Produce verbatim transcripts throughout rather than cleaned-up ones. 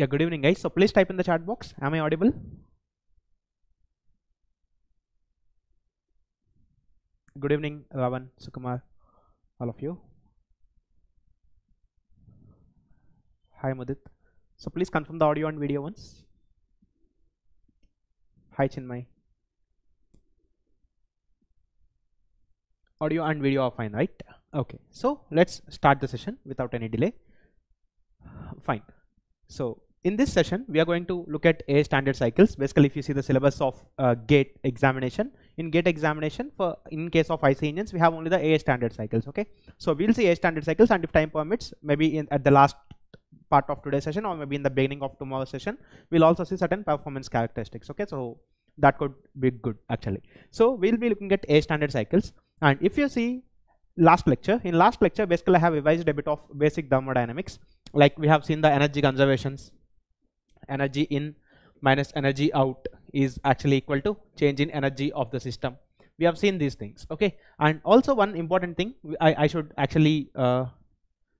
Yeah, good evening guys. So please type in the chat box. Am I audible? Good evening Ravan, Sukumar, all of you. Hi Mudit. So please confirm the audio and video once. Hi Chinmai. Audio and video are fine, right? Okay, so let's start the session without any delay. Fine. So in this session we are going to look at Air Standard Cycles. Basically, if you see the syllabus of uh, GATE examination, in GATE examination for in case of I C engines we have only the Air Standard Cycles. Okay, so we'll see Air Standard Cycles, and if time permits, maybe in, at the last part of today's session or maybe in the beginning of tomorrow's session, we'll also see certain performance characteristics. Okay, so that could be good actually. So we'll be looking at Air Standard Cycles, and if you see last lecture, in last lecture basically I have revised a bit of basic thermodynamics. Like we have seen the energy conservations, energy in minus energy out is actually equal to change in energy of the system. We have seen these things, okay. And also one important thing I, I should actually uh,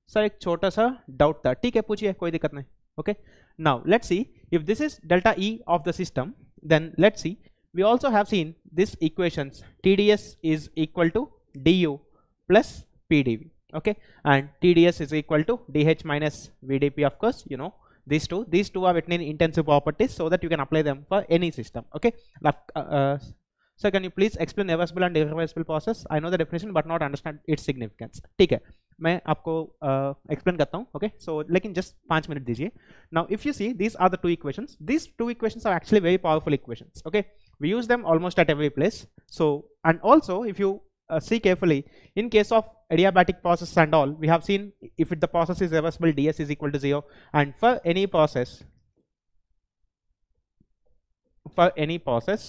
sir ek chota sa doubt tha, theek hai puchiye koi dikkat nahi, okay. Now let's see if this is delta E of the system, then let's see, we also have seen these equations, T D S is equal to D U plus P D V. Okay, and T D S is equal to D H minus V D P. Of course, you know these two. These two are written in intensive properties so that you can apply them for any system. Okay, uh, uh, sir, can you please explain reversible and irreversible process? I know the definition but not understand its significance. ठीक है, मैं आपको uh, explain करता हूँ. Okay, so लेकिन just five minute दीजिए. Now, if you see, these are the two equations. These two equations are actually very powerful equations. Okay, we use them almost at every place. So, and also if you Uh, see carefully, in case of adiabatic process and all, we have seen if it, the process is reversible, ds is equal to zero, and for any process for any process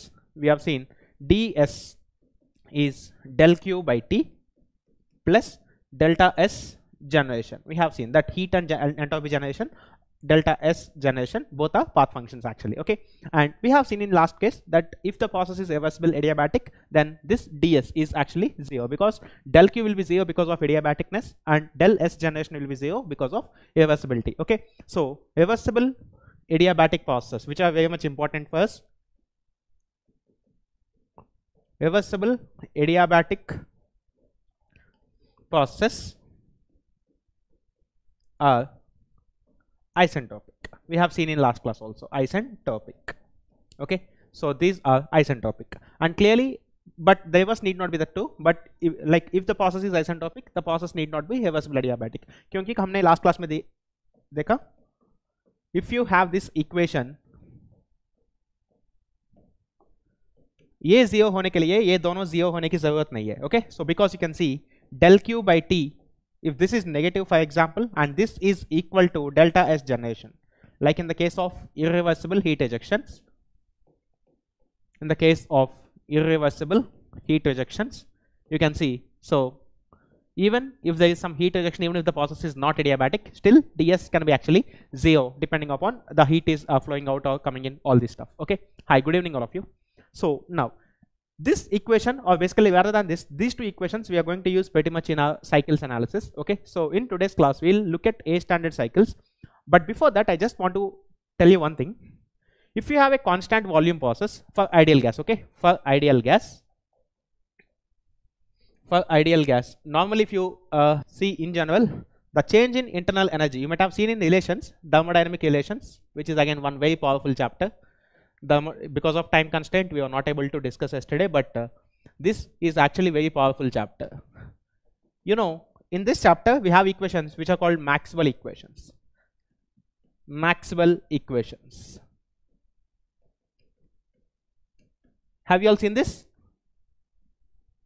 we have seen ds is del q by t plus delta s generation. We have seen that heat and ge entropy generation, delta s generation, both are path functions actually, okay. And we have seen in last case that if the process is reversible adiabatic, then this ds is actually zero, because del q will be zero because of adiabaticness and del s generation will be zero because of irreversibility. Okay, so reversible adiabatic processes, which are very much important for us, reversible adiabatic processes are isentropic. We have seen in last class also, isentropic. Okay, so these are isentropic, and clearly, but the reverse need not be the two, but if, like if the process is isentropic, the process need not be reversible adiabatic, kyunki humne last class mein de, dekha, if you have this equation, ये zero होने के लिए ये दोनों zero होने की जरूरत नहीं है. Okay, so because you can see del q by t, if this is negative for example, and this is equal to delta S generation, like in the case of irreversible heat ejections, in the case of irreversible heat ejections, you can see, so even if there is some heat ejection, even if the process is not adiabatic, still ds can be actually zero depending upon the heat is uh, flowing out or coming in, all this stuff. Okay, hi, good evening all of you. So now this equation, or basically rather than this, these two equations we are going to use pretty much in our cycles analysis. Okay, so in today's class we'll look at Air Standard Cycles, but before that I just want to tell you one thing. If you have a constant volume process for ideal gas, okay, for ideal gas, for ideal gas, normally if you uh, see in general, the change in internal energy, you might have seen in relations, thermodynamic relations, which is again one very powerful chapter. The, because of time constraint we were not able to discuss yesterday, but uh, this is actually very powerful chapter. You know, in this chapter we have equations which are called Maxwell equations. Maxwell equations. Have you all seen this?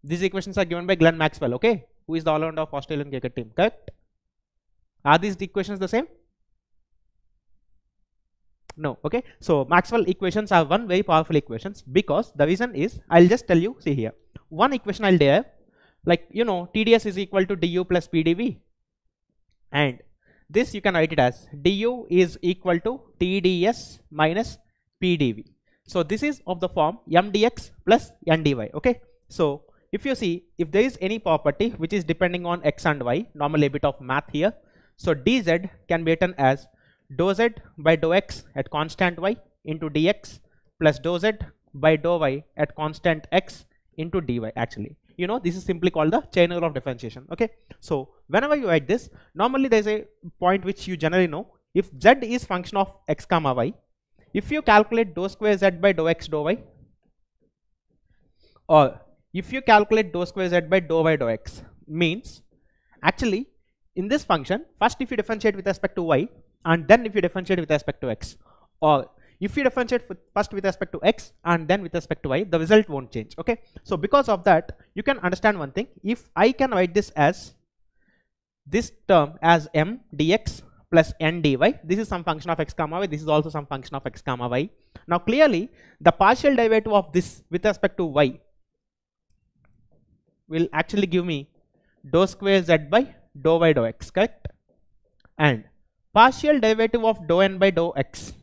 These equations are given by Glenn Maxwell, okay, who is the all-rounder of Australian cricket team, correct? Are these equations the same? No, okay. So Maxwell equations are one very powerful equations, because the reason is, I'll just tell you, see here, one equation I'll derive, like you know T D S is equal to D U plus P D V, and this you can write it as D U is equal to T D S minus P D V. So this is of the form M D X plus N D Y, okay. So if you see, if there is any property which is depending on X and Y, normally a bit of math here, so D Z can be written as dou z by dou x at constant y into dx plus dou z by dou y at constant x into dy. Actually, you know, this is simply called the chain rule of differentiation. Okay, so whenever you write this, normally there is a point which you generally know. If z is function of x comma y, if you calculate dou square z by dou x dou y, or if you calculate dou square z by dou y dou x, means actually in this function, first if you differentiate with respect to y, and then if you differentiate with respect to x, or if you differentiate first with respect to x and then with respect to y, the result won't change. Okay, so because of that, you can understand one thing. If I can write this as this term as m dx plus n dy, this is some function of x comma y, this is also some function of x comma y. Now clearly the partial derivative of this with respect to y will actually give me dou square z by dou y dou x, correct? And partial derivative of dou n by dou x,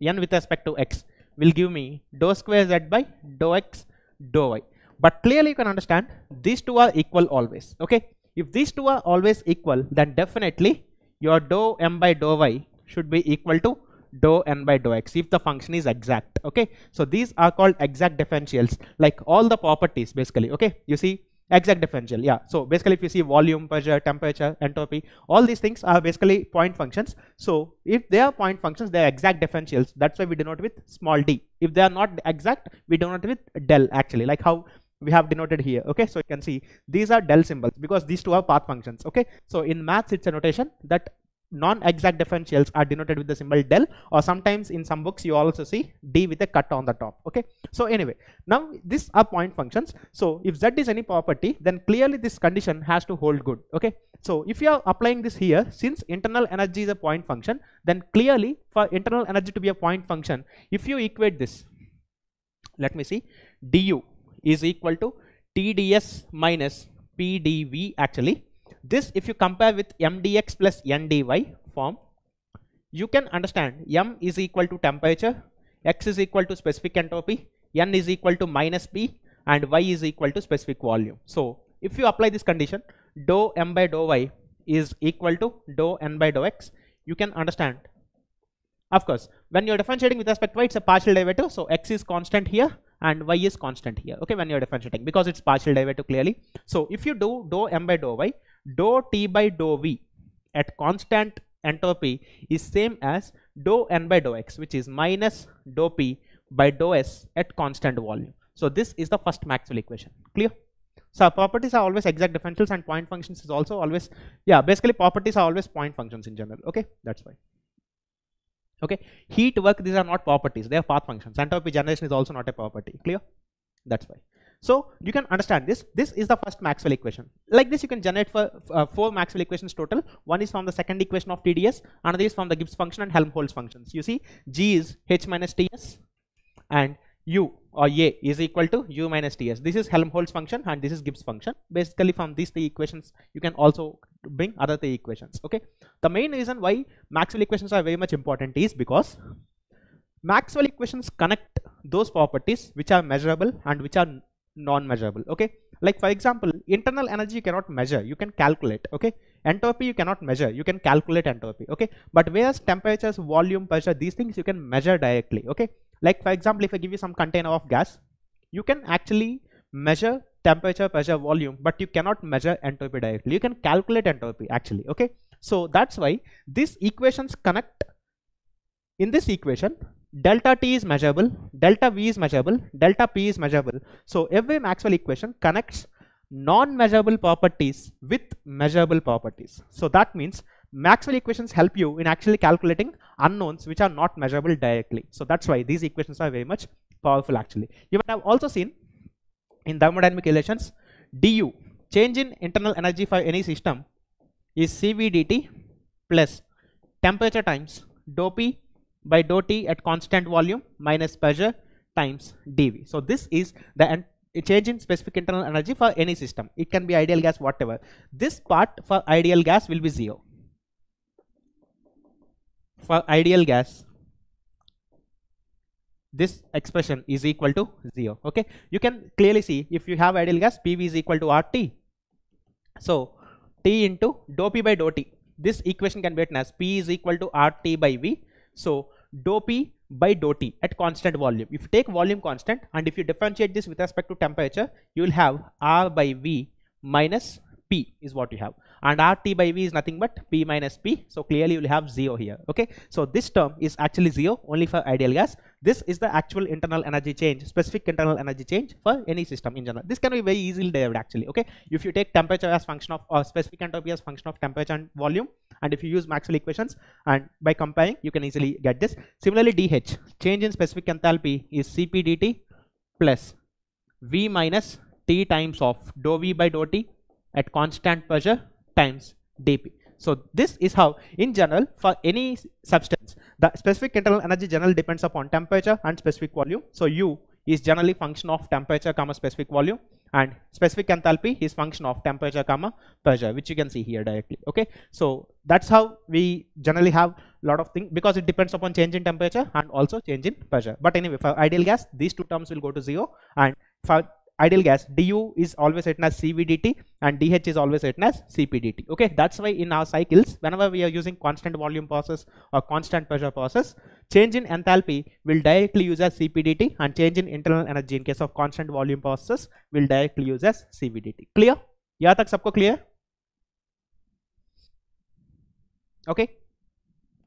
n with respect to x, will give me dou square z by dou x dou y. But clearly you can understand these two are equal always. Okay, if these two are always equal, then definitely your dou m by dou y should be equal to dou n by dou x if the function is exact. Okay, so these are called exact differentials, like all the properties basically. Okay, you see exact differential, yeah. So basically if you see volume, pressure, temperature, entropy, all these things are basically point functions. So if they are point functions, they are exact differentials. That's why we denote with small d. If they are not exact, we denote with del, actually, like how we have denoted here. Okay, so you can see these are del symbols because these two are path functions. Okay, so in maths it's a notation that non-exact differentials are denoted with the symbol del, or sometimes in some books you also see d with a cut on the top. Okay, so anyway, now these are point functions. So if z is any property, then clearly this condition has to hold good. Okay, so if you are applying this here, since internal energy is a point function, then clearly for internal energy to be a point function, if you equate this, let me see, du is equal to T D S minus P D V. Actually, this if you compare with M D X plus N D Y form, you can understand M is equal to temperature, X is equal to specific entropy, N is equal to minus P, and Y is equal to specific volume. So if you apply this condition, dou M by dou Y is equal to dou N by dou X, you can understand. Of course, when you are differentiating with respect to y, it's a partial derivative, so X is constant here and y is constant here. Okay, when you are differentiating, because it's partial derivative clearly. So if you do dou m by dou y, dou t by dou v at constant entropy is same as dou n by dou x, which is minus dou p by dou s at constant volume. So this is the first Maxwell equation. Clear? So properties are always exact differentials, and point functions is also always, yeah, basically properties are always point functions in general. Okay, that's why. Okay, heat, work, these are not properties, they are path functions. Entropy generation is also not a property. Clear? That's why. So you can understand this. This is the first Maxwell equation. Like this you can generate for uh, four Maxwell equations total. One is from the second equation of T D S, another is from the Gibbs function and Helmholtz functions. You see, G is H minus T S, and U or A is equal to U minus T S. This is Helmholtz function and this is Gibbs function. Basically from these three equations you can also bring other three equations. Okay, the main reason why Maxwell equations are very much important is because Maxwell equations connect those properties which are measurable and which are non-measurable. Okay, like for example, internal energy you cannot measure, you can calculate. Okay, entropy you cannot measure, you can calculate entropy. Okay, but whereas temperatures, volume, pressure, these things you can measure directly. Okay, like for example, if I give you some container of gas, you can actually measure temperature, pressure, volume, but you cannot measure entropy directly. You can calculate entropy actually. Okay, so that's why these equations connect. In this equation, delta T is measurable, delta V is measurable, delta P is measurable. So every Maxwell equation connects non-measurable properties with measurable properties. So that means Maxwell equations help you in actually calculating unknowns which are not measurable directly. So that's why these equations are very much powerful actually. You might have also seen in thermodynamic relations, du, change in internal energy for any system, is C V dt plus temperature times dou p by dou t at constant volume minus pressure times dv. So this is the end. A change in specific internal energy for any system. It can be ideal gas, whatever. This part for ideal gas will be zero. For ideal gas, this expression is equal to zero. Okay, you can clearly see if you have ideal gas, P V is equal to R T. So T into dou P by dou T this equation can be written as P is equal to R T by V. So dou P by dou T at constant volume. If you take volume constant and if you differentiate this with respect to temperature, you will have R by V minus P is what you have, and R T by V is nothing but P minus P. So clearly you will have zero here. Okay, so this term is actually zero only for ideal gas. This is the actual internal energy change, specific internal energy change for any system in general. This can be very easily derived actually. Okay, if you take temperature as function of or specific entropy as function of temperature and volume, and if you use Maxwell equations and by comparing you can easily get this. Similarly, D H, change in specific enthalpy, is Cp dt plus V minus T times of dou V by dou T at constant pressure times dp. So this is how in general for any substance the specific internal energy generally depends upon temperature and specific volume. So U is generally function of temperature comma specific volume, and specific enthalpy is function of temperature comma pressure, which you can see here directly. Okay, so that's how we generally have a lot of things, because it depends upon change in temperature and also change in pressure. But anyway, for ideal gas these two terms will go to zero, and for ideal gas du is always written as Cv dt and dh is always written as Cp dt. Okay, that's why in our cycles whenever we are using constant volume process or constant pressure process, change in enthalpy will directly use as Cp dt, and change in internal energy in case of constant volume process will directly use as Cv dt. Clear? Yahan tak sabko clear? Okay,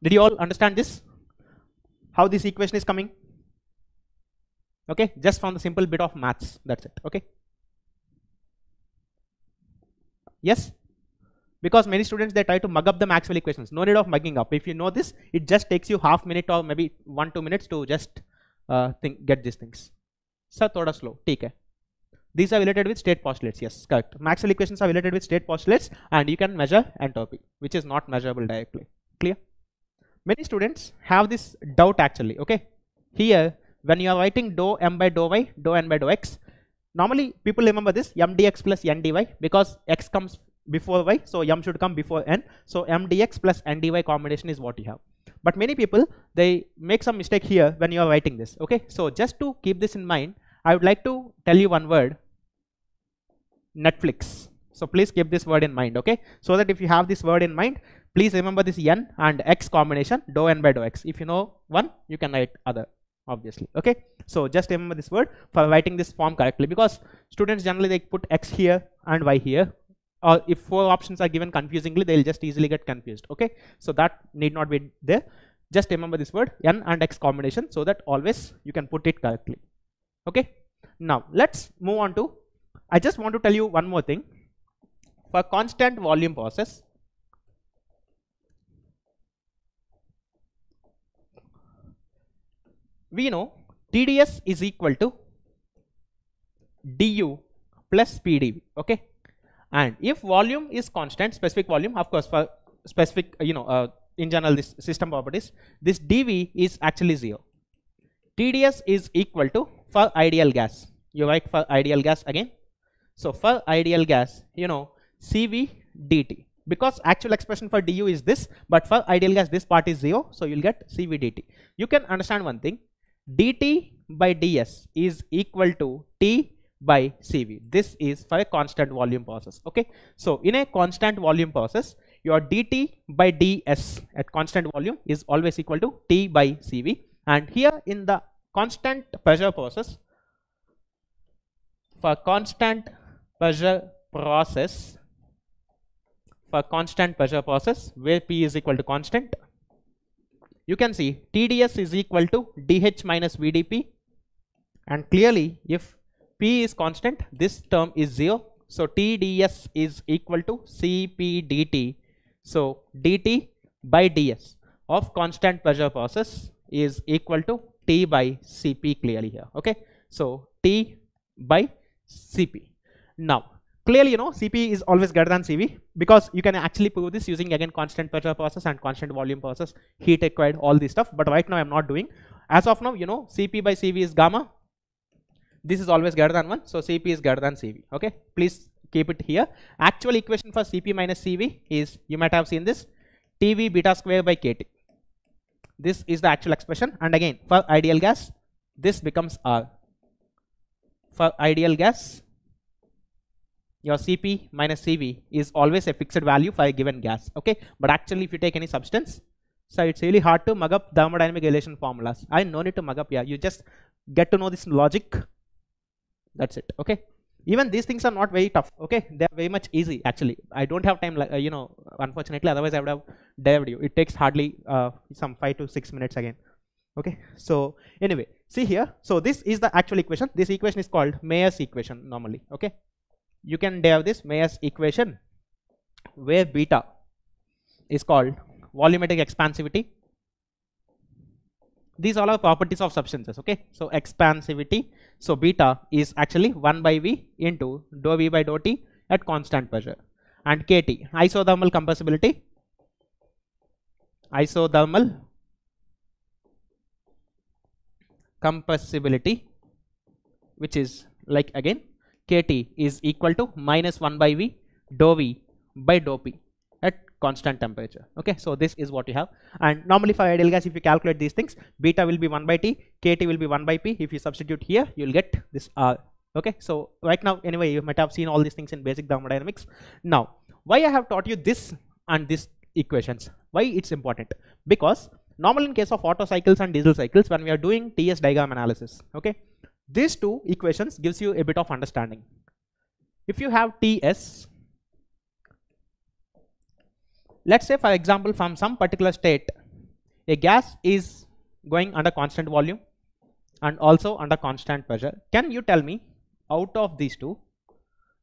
did you all understand this, how this equation is coming? Okay, just from the simple bit of maths, that's it. Okay, yes, because many students they try to mug up the Maxwell equations. No need of mugging up. If you know this, it just takes you half minute or maybe one two minutes to just uh, think get these things. Sir, thoda slow, theek hai. These are related with state postulates. Yes, correct. Maxwell equations are related with state postulates, and you can measure entropy, which is not measurable directly. Clear? Many students have this doubt actually. Okay, here when you are writing dou m by dou y, dou n by dou x, normally people remember this m dx plus n dy, because x comes before y, so m should come before n, so m dx plus n dy combination is what you have. But many people they make some mistake here when you are writing this. Okay, so just to keep this in mind, I would like to tell you one word, Netflix. So please keep this word in mind, okay, so that if you have this word in mind, please remember this n and x combination, dou n by dou x. If you know one, you can write other, obviously. Okay, so just remember this word for writing this form correctly, because students generally they put x here and y here, or if four options are given confusingly they'll just easily get confused. Okay, so that need not be there. Just remember this word n and x combination, so that always you can put it correctly. Okay, now let's move on to, I just want to tell you one more thing. For constant volume process, we know T D S is equal to du plus P D V. Okay, and if volume is constant, specific volume, of course for specific you know uh, in general this system properties, this dV is actually zero. T D S is equal to, for ideal gas, you write for ideal gas again. So for ideal gas you know Cv dt, because actual expression for du is this, but for ideal gas this part is zero, so you'll get Cv dt. You can understand one thing, dt by ds is equal to T by Cv. This is for a constant volume process. Okay, so in a constant volume process your dt by ds at constant volume is always equal to T by Cv, and here in the constant pressure process, for constant pressure process for constant pressure process where P is equal to constant, you can see T D S is equal to dH minus V D P, and clearly if P is constant this term is zero, so T D S is equal to Cp dt. So dt by ds of constant pressure process is equal to T by Cp clearly here. Okay, so T by Cp. Now clearly you know Cp is always greater than Cv, because you can actually prove this using again constant pressure process and constant volume process, heat required, all this stuff, but right now I'm not doing. As of now you know Cp by Cv is gamma, this is always greater than one, so Cp is greater than Cv. Okay, please keep it here. Actual equation for Cp minus Cv is, you might have seen this, Tv beta square by Kt. This is the actual expression, and again for ideal gas this becomes R. For ideal gas your C P minus C V is always a fixed value for a given gas, okay? But actually if you take any substance, so it's really hard to mug up thermodynamic relation formulas. I no need to mug up here. You just get to know this logic. That's it, okay? Even these things are not very tough, okay? They are very much easy actually. I don't have time, like, uh, you know, unfortunately, otherwise I would have dived you. It takes hardly uh, some five to six minutes again, okay? So anyway, see here. So this is the actual equation. This equation is called Mayer's equation normally, okay? You can derive this Mayer's equation where beta is called volumetric expansivity. These all are properties of substances, okay? So expansivity, so beta is actually one by V into dou V by dou T at constant pressure, and K T, isothermal compressibility, isothermal compressibility, which is like again K T is equal to minus one by V dou V by dou P at constant temperature, okay? So this is what you have, and normally for ideal gas if you calculate these things, beta will be one by T, K T will be one by P. If you substitute here, you'll get this R, okay? So right now anyway you might have seen all these things in basic thermodynamics. Now why I have taught you this and these equations, why it's important, because normally in case of Otto cycles and diesel cycles, when we are doing T S diagram analysis, okay, these two equations gives you a bit of understanding. If you have T S, let's say for example from some particular state a gas is going under constant volume and also under constant pressure, can you tell me out of these two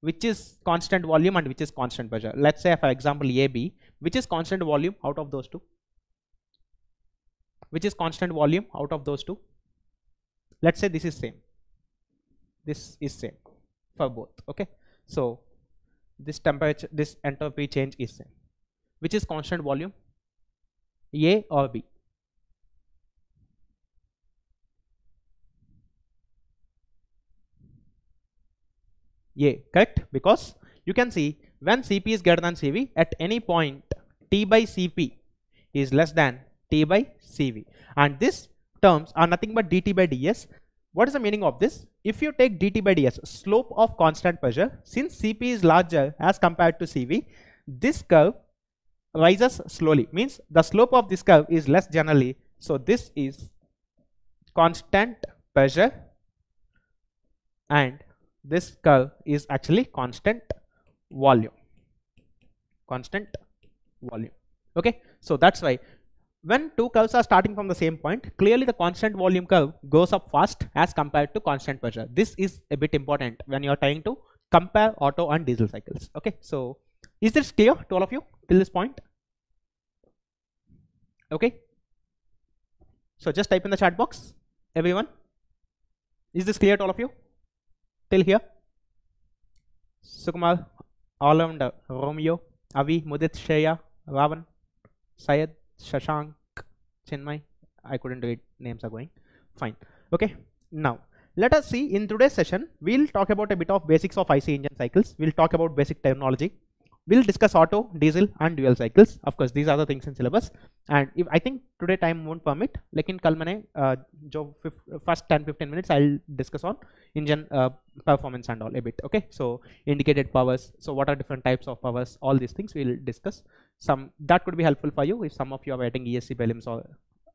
which is constant volume and which is constant pressure? Let's say for example A B, which is constant volume out of those two? Which is constant volume out of those two? Let's say this is same, this is same for both, okay? So this temperature, this entropy change is same. Which is constant volume, A or B? A, correct? Because you can see when C P is greater than C V, at any point T by C P is less than T by C V, and these terms are nothing but D T by D S. What is the meaning of this? If you take D T by D S, slope of constant pressure, since C P is larger as compared to C V, this curve rises slowly, means the slope of this curve is less generally. So this is constant pressure and this curve is actually constant volume, constant volume, okay? So that's why when two curves are starting from the same point, clearly the constant volume curve goes up fast as compared to constant pressure. This is a bit important when you are trying to compare Otto and diesel cycles, okay? So is this clear to all of you till this point? Okay, so just type in the chat box, everyone, is this clear to all of you till here? Sukumar, all around Romeo, Avi, Mudit, Shreya, Ravan, Syed, Shashank, Chinmai. I couldn't read, names are going fine, okay? Now let us see, in today's session we'll talk about a bit of basics of I C engine cycles, we'll talk about basic terminology, we'll discuss Otto, diesel and dual cycles. Of course, these are the things in syllabus. And if I think today time won't permit, like in Kalmane, uh, first ten fifteen minutes, I'll discuss on engine uh, performance and all a bit. Okay, so indicated powers. So what are different types of powers? All these things we'll discuss. Some that could be helpful for you if some of you are writing E S C prelims or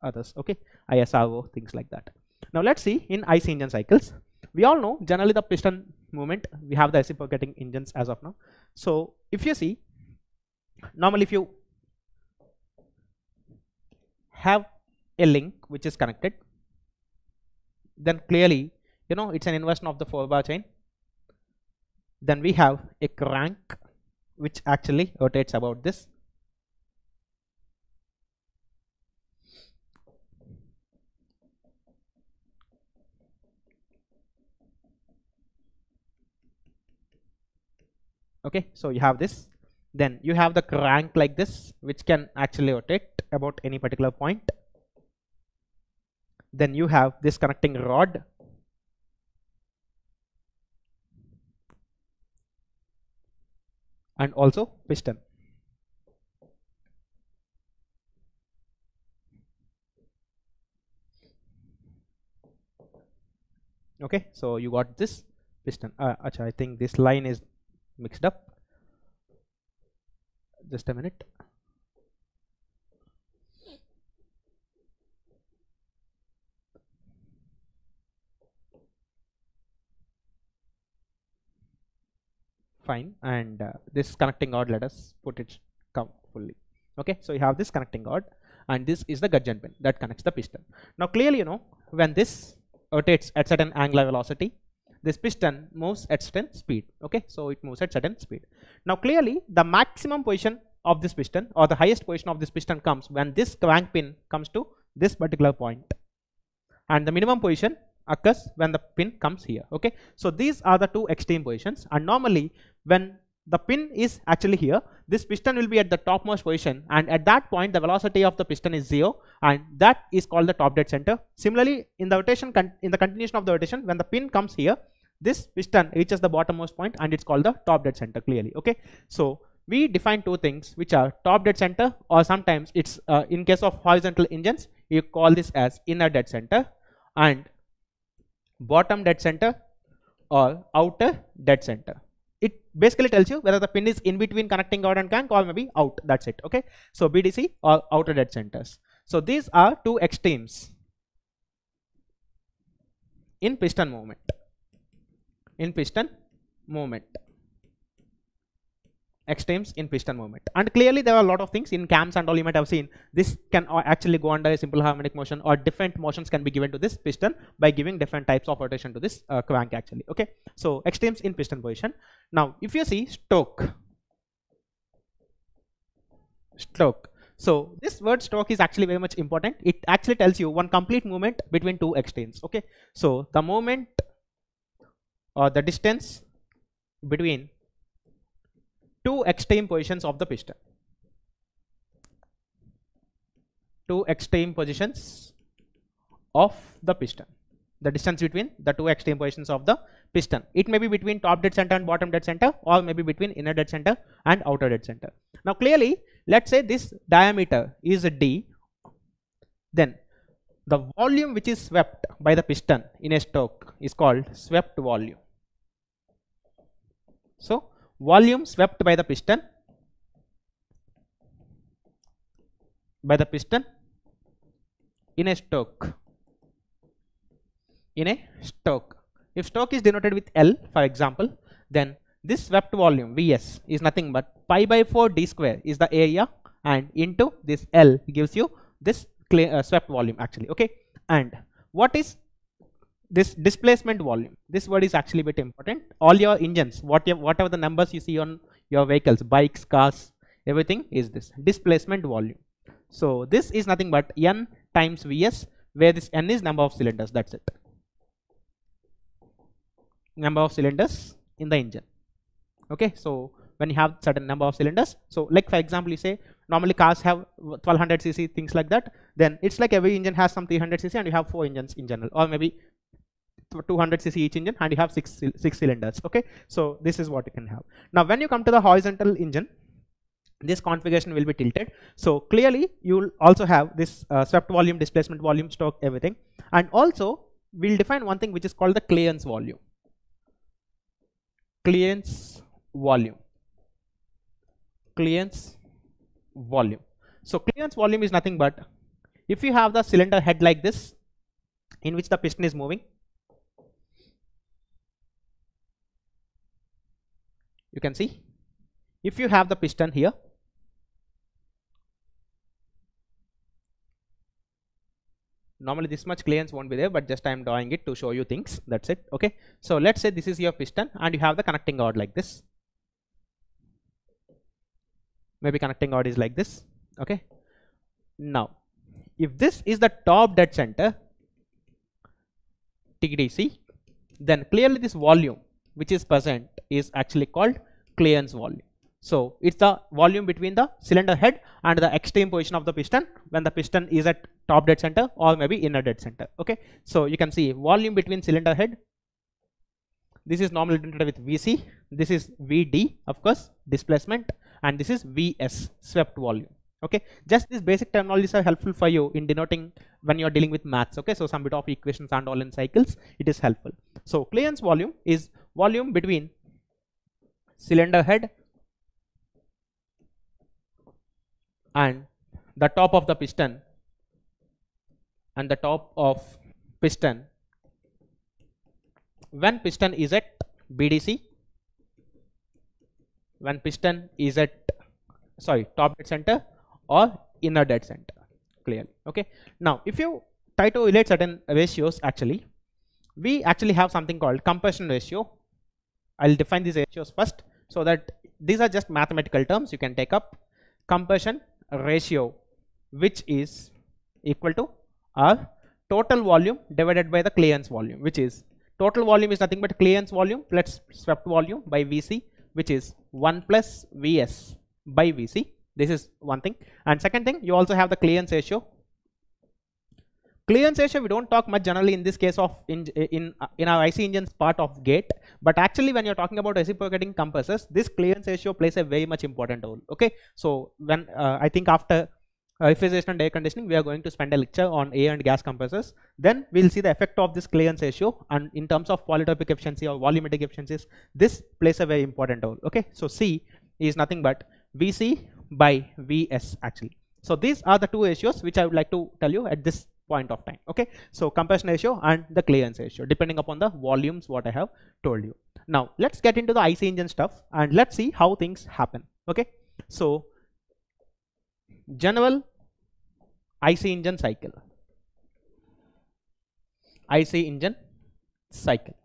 others. Okay, I S R O, things like that. Now let's see in I C engine cycles. We all know generally the piston movement, we have the reciprocating engines as of now. So if you see, normally if you have a link which is connected, then clearly you know it's an inversion of the four bar chain. Then we have a crank which actually rotates about this. Okay, so you have this, then you have the crank like this which can actually rotate about any particular point. Then you have this connecting rod. And also piston. Okay, so you got this piston. Uh, actually, I think this line is mixed up. Just a minute. Fine. And uh, this connecting rod, let us put it come fully. Okay, so you have this connecting rod, and this is the gudgeon pin that connects the piston. Now clearly you know when this rotates at certain angular velocity, this piston moves at certain speed. Okay, so it moves at certain speed. Now clearly the maximum position of this piston, or the highest position of this piston, comes when this crank pin comes to this particular point, and the minimum position occurs when the pin comes here. Okay, so these are the two extreme positions, and normally when the pin is actually here, this piston will be at the topmost position, and at that point the velocity of the piston is zero, and that is called the top dead center. Similarly, in the rotation, in the continuation of the rotation, when the pin comes here, this piston reaches the bottommost point, and it's called the top dead center clearly. Okay, so we define two things, which are top dead center, or sometimes it's uh, in case of horizontal engines you call this as inner dead center, and bottom dead center or outer dead center. It basically tells you whether the pin is in between connecting rod and crank, or maybe out. That's it. Okay, so B D C or outer dead centers. So these are two extremes in piston movement. In piston movement. Extremes in piston movement. And clearly there are a lot of things in cams and all, you might have seen this can actually go under a simple harmonic motion, or different motions can be given to this piston by giving different types of rotation to this uh, crank actually. Okay, so extremes in piston position. Now if you see stroke, stroke so this word stroke is actually very much important. It actually tells you one complete movement between two extremes. Okay, so the movement or the distance between two extreme positions of the piston. Two extreme positions of the piston. The distance between the two extreme positions of the piston. It may be between top dead center and bottom dead center, or maybe between inner dead center and outer dead center. Now clearly, let's say this diameter is D. Then the volume which is swept by the piston in a stroke is called swept volume. So volume swept by the piston by the piston in a stroke in a stroke if stroke is denoted with L, for example, then this swept volume V S is nothing but pi by four D square is the area, and into this L gives you this uh, swept volume actually. Okay, and what is this displacement volume? This word is actually a bit important. All your engines, what you, whatever the numbers you see on your vehicles, bikes, cars, everything is this displacement volume. So this is nothing but N times V S, where this N is number of cylinders. That's it. Number of cylinders in the engine. Okay, so when you have certain number of cylinders, so like for example, you say normally cars have twelve hundred c c, things like that, then it's like every engine has some three hundred c c, and you have four engines in general, or maybe two hundred c c each engine, and you have six six cylinders. Okay, so this is what you can have. Now when you come to the horizontal engine, this configuration will be tilted, so clearly you will also have this uh, swept volume, displacement volume, stroke, everything. And also we'll define one thing which is called the clearance volume. Clearance volume. Clearance volume. So clearance volume is nothing but, if you have the cylinder head like this in which the piston is moving, you can see, if you have the piston here, normally this much clearance won't be there, but just I am drawing it to show you things, that's it. Okay, so let's say this is your piston, and you have the connecting rod like this, maybe connecting rod is like this. Okay, now if this is the top dead center, T D C, then clearly this volume which is present is actually called clearance volume. So it's the volume between the cylinder head and the extreme position of the piston when the piston is at top dead center or maybe inner dead center. Okay, so you can see volume between cylinder head, this is normally denoted with V C, this is V D, of course displacement, and this is V S, swept volume. Okay, just these basic terminologies are helpful for you in denoting when you are dealing with maths. Okay, so some bit of equations and all in cycles, it is helpful. So clearance volume is volume between cylinder head and the top of the piston and the top of piston when piston is at B D C, when piston is at sorry top dead center or inner dead center clearly. Okay, now if you try to relate certain ratios, actually we actually have something called compression ratio. I'll define these ratios first so that these are just mathematical terms you can take up. Compression ratio, which is equal to our total volume divided by the clearance volume, which is total volume is nothing but clearance volume plus swept volume by V C, which is one plus V S by V C. This is one thing. And second thing, you also have the clearance ratio. Clearance ratio we don't talk much generally in this case of in in, in our I C engines part of gate, but actually when you're talking about reciprocating compressors, this clearance ratio plays a very much important role. Okay, so when uh, I think after uh, refrigeration and air conditioning we are going to spend a lecture on air and gas compressors, then we'll see the effect of this clearance ratio, and in terms of polytropic efficiency or volumetric efficiencies, this plays a very important role. Okay, so C is nothing but V C by V S actually. So these are the two ratios which I would like to tell you at this point of time. Okay, so compression ratio and the clearance ratio depending upon the volumes what I have told you. Now let's get into the I C engine stuff and let's see how things happen. Okay, so general I C engine cycle, I C engine cycle.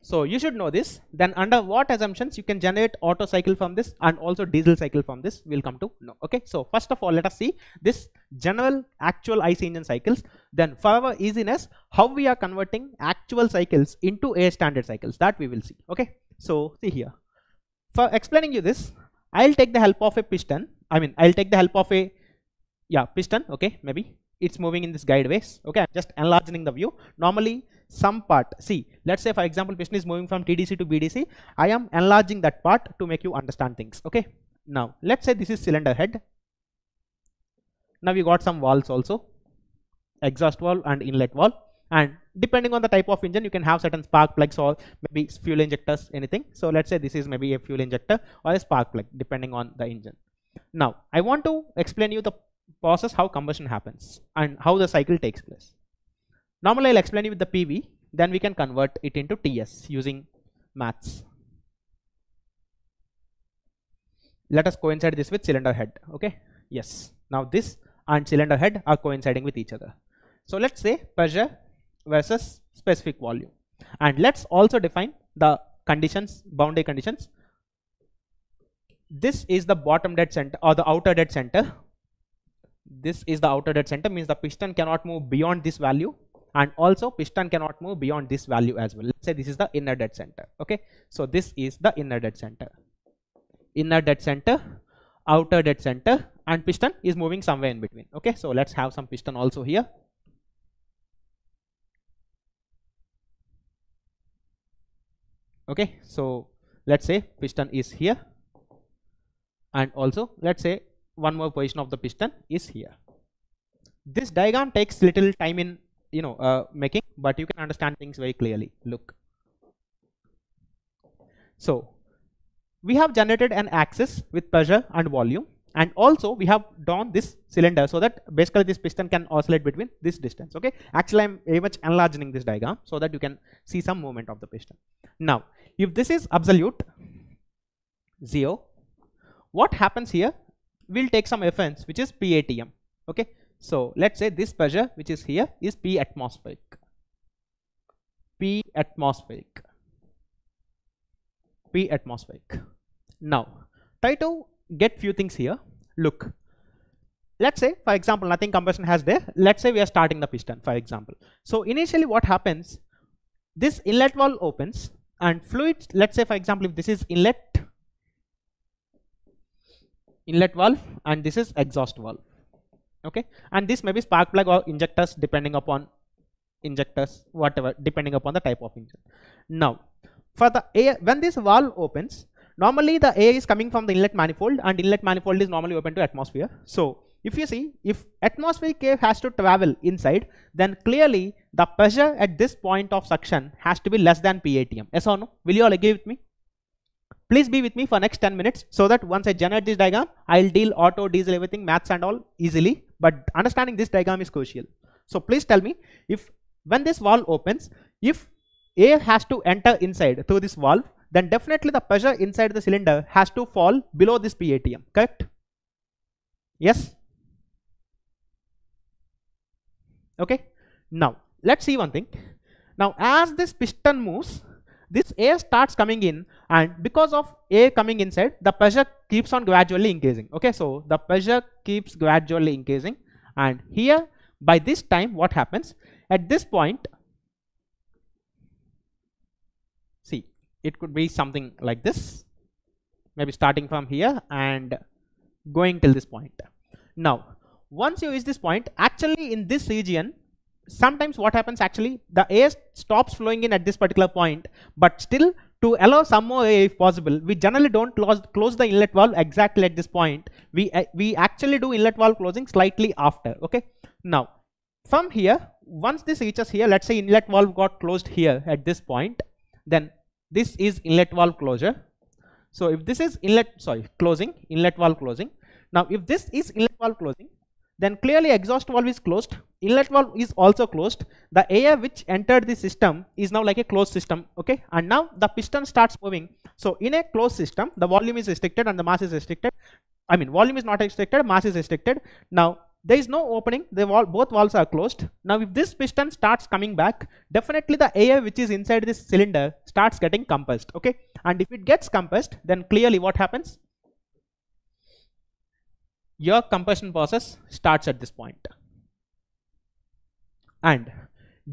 So you should know this. Then under what assumptions you can generate Otto cycle from this and also diesel cycle from this, we'll come to know. Okay, so first of all let us see this general actual I C engine cycles. Then for our easiness, how we are converting actual cycles into air standard cycles, that we will see. Okay, so see here, for explaining you this I'll take the help of a piston, I mean I'll take the help of a yeah piston. Okay, maybe it's moving in this guide ways. Okay, I'm just enlarging the view. Normally some part, see let's say for example piston is moving from T D C to B D C, I am enlarging that part to make you understand things. Okay, now let's say this is cylinder head. Now we got some valves also, exhaust valve and inlet valve, and depending on the type of engine you can have certain spark plugs or maybe fuel injectors, anything. So let's say this is maybe a fuel injector or a spark plug depending on the engine. Now I want to explain you the process how combustion happens and how the cycle takes place. Normally I'll explain it with the P V, then we can convert it into T S using maths. Let us coincide this with cylinder head. Okay, yes, now this and cylinder head are coinciding with each other. So let's say pressure versus specific volume, and let's also define the conditions, boundary conditions. This is the bottom dead center or the outer dead center. This is the outer dead center, means the piston cannot move beyond this value, and also piston cannot move beyond this value as well. Let's say this is the inner dead center. Okay, so this is the inner dead center, inner dead center, outer dead center, and piston is moving somewhere in between. Okay, so let's have some piston also here. Okay, so let's say piston is here, and also let's say one more position of the piston is here. This diagram takes little time in you know uh, making, but you can understand things very clearly. Look, so we have generated an axis with pressure and volume, and also we have drawn this cylinder so that basically this piston can oscillate between this distance. Okay, actually I'm very much enlarging this diagram so that you can see some movement of the piston. Now if this is absolute zero, what happens here? We'll take some reference which is P A T M. Okay, so let's say this pressure which is here is P atmospheric, P atmospheric, P atmospheric. Now try to get few things here. Look, let's say for example nothing compression has there. Let's say we are starting the piston for example. So initially what happens, this inlet valve opens and fluid, let's say for example if this is inlet inlet valve and this is exhaust valve. Okay, and this may be spark plug or injectors depending upon injectors, whatever depending upon the type of engine. Now for the air, when this valve opens, normally the air is coming from the inlet manifold, and inlet manifold is normally open to atmosphere. So if you see, if atmospheric air has to travel inside, then clearly the pressure at this point of suction has to be less than P A T M. Yes or no? Will you all agree with me? Please be with me for next ten minutes so that once I generate this diagram, I'll deal auto, diesel, everything, maths and all easily. But understanding this diagram is crucial. So please tell me, if when this valve opens, if air has to enter inside through this valve, then definitely the pressure inside the cylinder has to fall below this P A T M, correct? Yes? Okay. Now, let's see one thing. Now, as this piston moves, this air starts coming in, and because of air coming inside, the pressure keeps on gradually increasing. Okay, so the pressure keeps gradually increasing, and here by this time what happens? At this point, see, it could be something like this, maybe starting from here and going till this point. Now, once you reach this point, actually in this region, sometimes what happens actually, the air stops flowing in at this particular point, but still to allow some more air if possible, we generally don't close, close the inlet valve exactly at this point. We, uh, we actually do inlet valve closing slightly after, okay? Now, from here, once this reaches here, let's say inlet valve got closed here at this point, then this is inlet valve closure. So if this is inlet, sorry, closing, inlet valve closing. Now, if this is inlet valve closing, then clearly exhaust valve is closed, inlet valve is also closed, the air which entered the system is now like a closed system, okay? And now the piston starts moving. So in a closed system, the volume is restricted and the mass is restricted. I mean, volume is not restricted, mass is restricted. Now, there is no opening, the wall, both valves are closed. Now, if this piston starts coming back, definitely the air which is inside this cylinder starts getting compressed, okay? And if it gets compressed, then clearly what happens? Your compression process starts at this point. And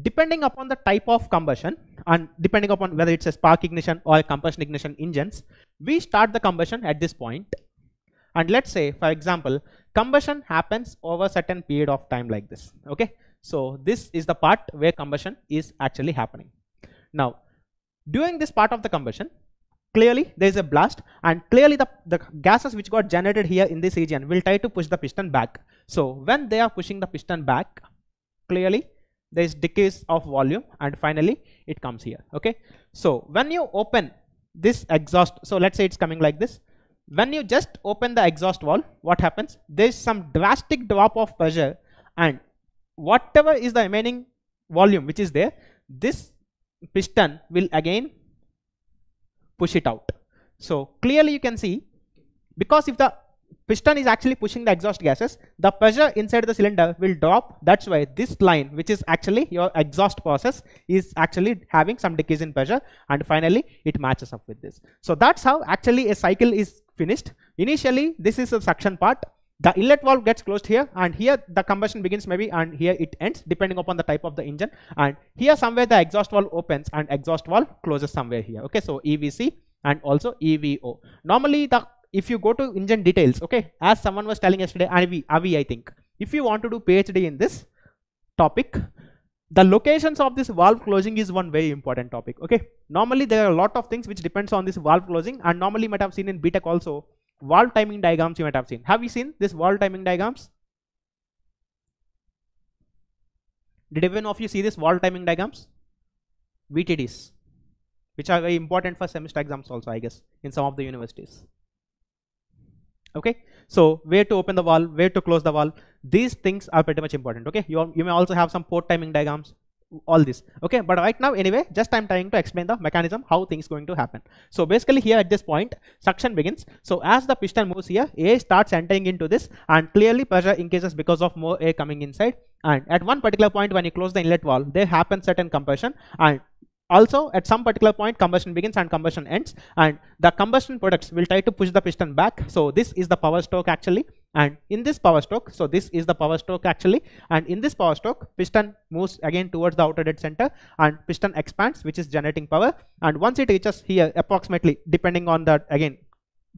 depending upon the type of combustion and depending upon whether it's a spark ignition or a compression ignition engines, we start the combustion at this point. And let's say, for example, combustion happens over a certain period of time like this, okay? So this is the part where combustion is actually happening. Now, during this part of the combustion, clearly there is a blast, and clearly the, the gases which got generated here in this region will try to push the piston back. So when they are pushing the piston back, clearly there is decrease of volume and finally it comes here, okay? So when you open this exhaust, so let's say it's coming like this. When you just open the exhaust valve, what happens? There is some drastic drop of pressure, and whatever is the remaining volume which is there, this piston will again push it out. So clearly you can see, because if the piston is actually pushing the exhaust gases, the pressure inside the cylinder will drop. That's why this line, which is actually your exhaust process, is actually having some decrease in pressure, and finally it matches up with this. So that's how actually a cycle is finished. Initially this is a suction part, the inlet valve gets closed here, and here the combustion begins maybe, and here it ends depending upon the type of the engine, and here somewhere the exhaust valve opens and exhaust valve closes somewhere here, okay? So E V C and also E V O. Normally the if you go to engine details, okay, as someone was telling yesterday, Avi, Avi I think, if you want to do PhD in this topic, the locations of this valve closing is one very important topic, okay? Normally there are a lot of things which depends on this valve closing, and normally you might have seen in B Tech also, valve timing diagrams you might have seen. Have you seen this valve timing diagrams? Did even of you see this valve timing diagrams? V T Ds, which are very important for semester exams also, I guess, in some of the universities. Okay, so where to open the valve, where to close the valve, these things are pretty much important, okay? You, you may also have some port timing diagrams, all this, okay? But right now, anyway, just I'm trying to explain the mechanism, how things going to happen. So basically here at this point, suction begins. So as the piston moves here, air starts entering into this, and clearly pressure increases because of more air coming inside. And at one particular point, when you close the inlet valve, there happens certain compression, and also at some particular point combustion begins and combustion ends, and the combustion products will try to push the piston back. So this is the power stroke actually, and in this power stroke, so this is the power stroke actually, and in this power stroke piston moves again towards the outer dead center, and piston expands, which is generating power, and once it reaches here approximately, depending on the again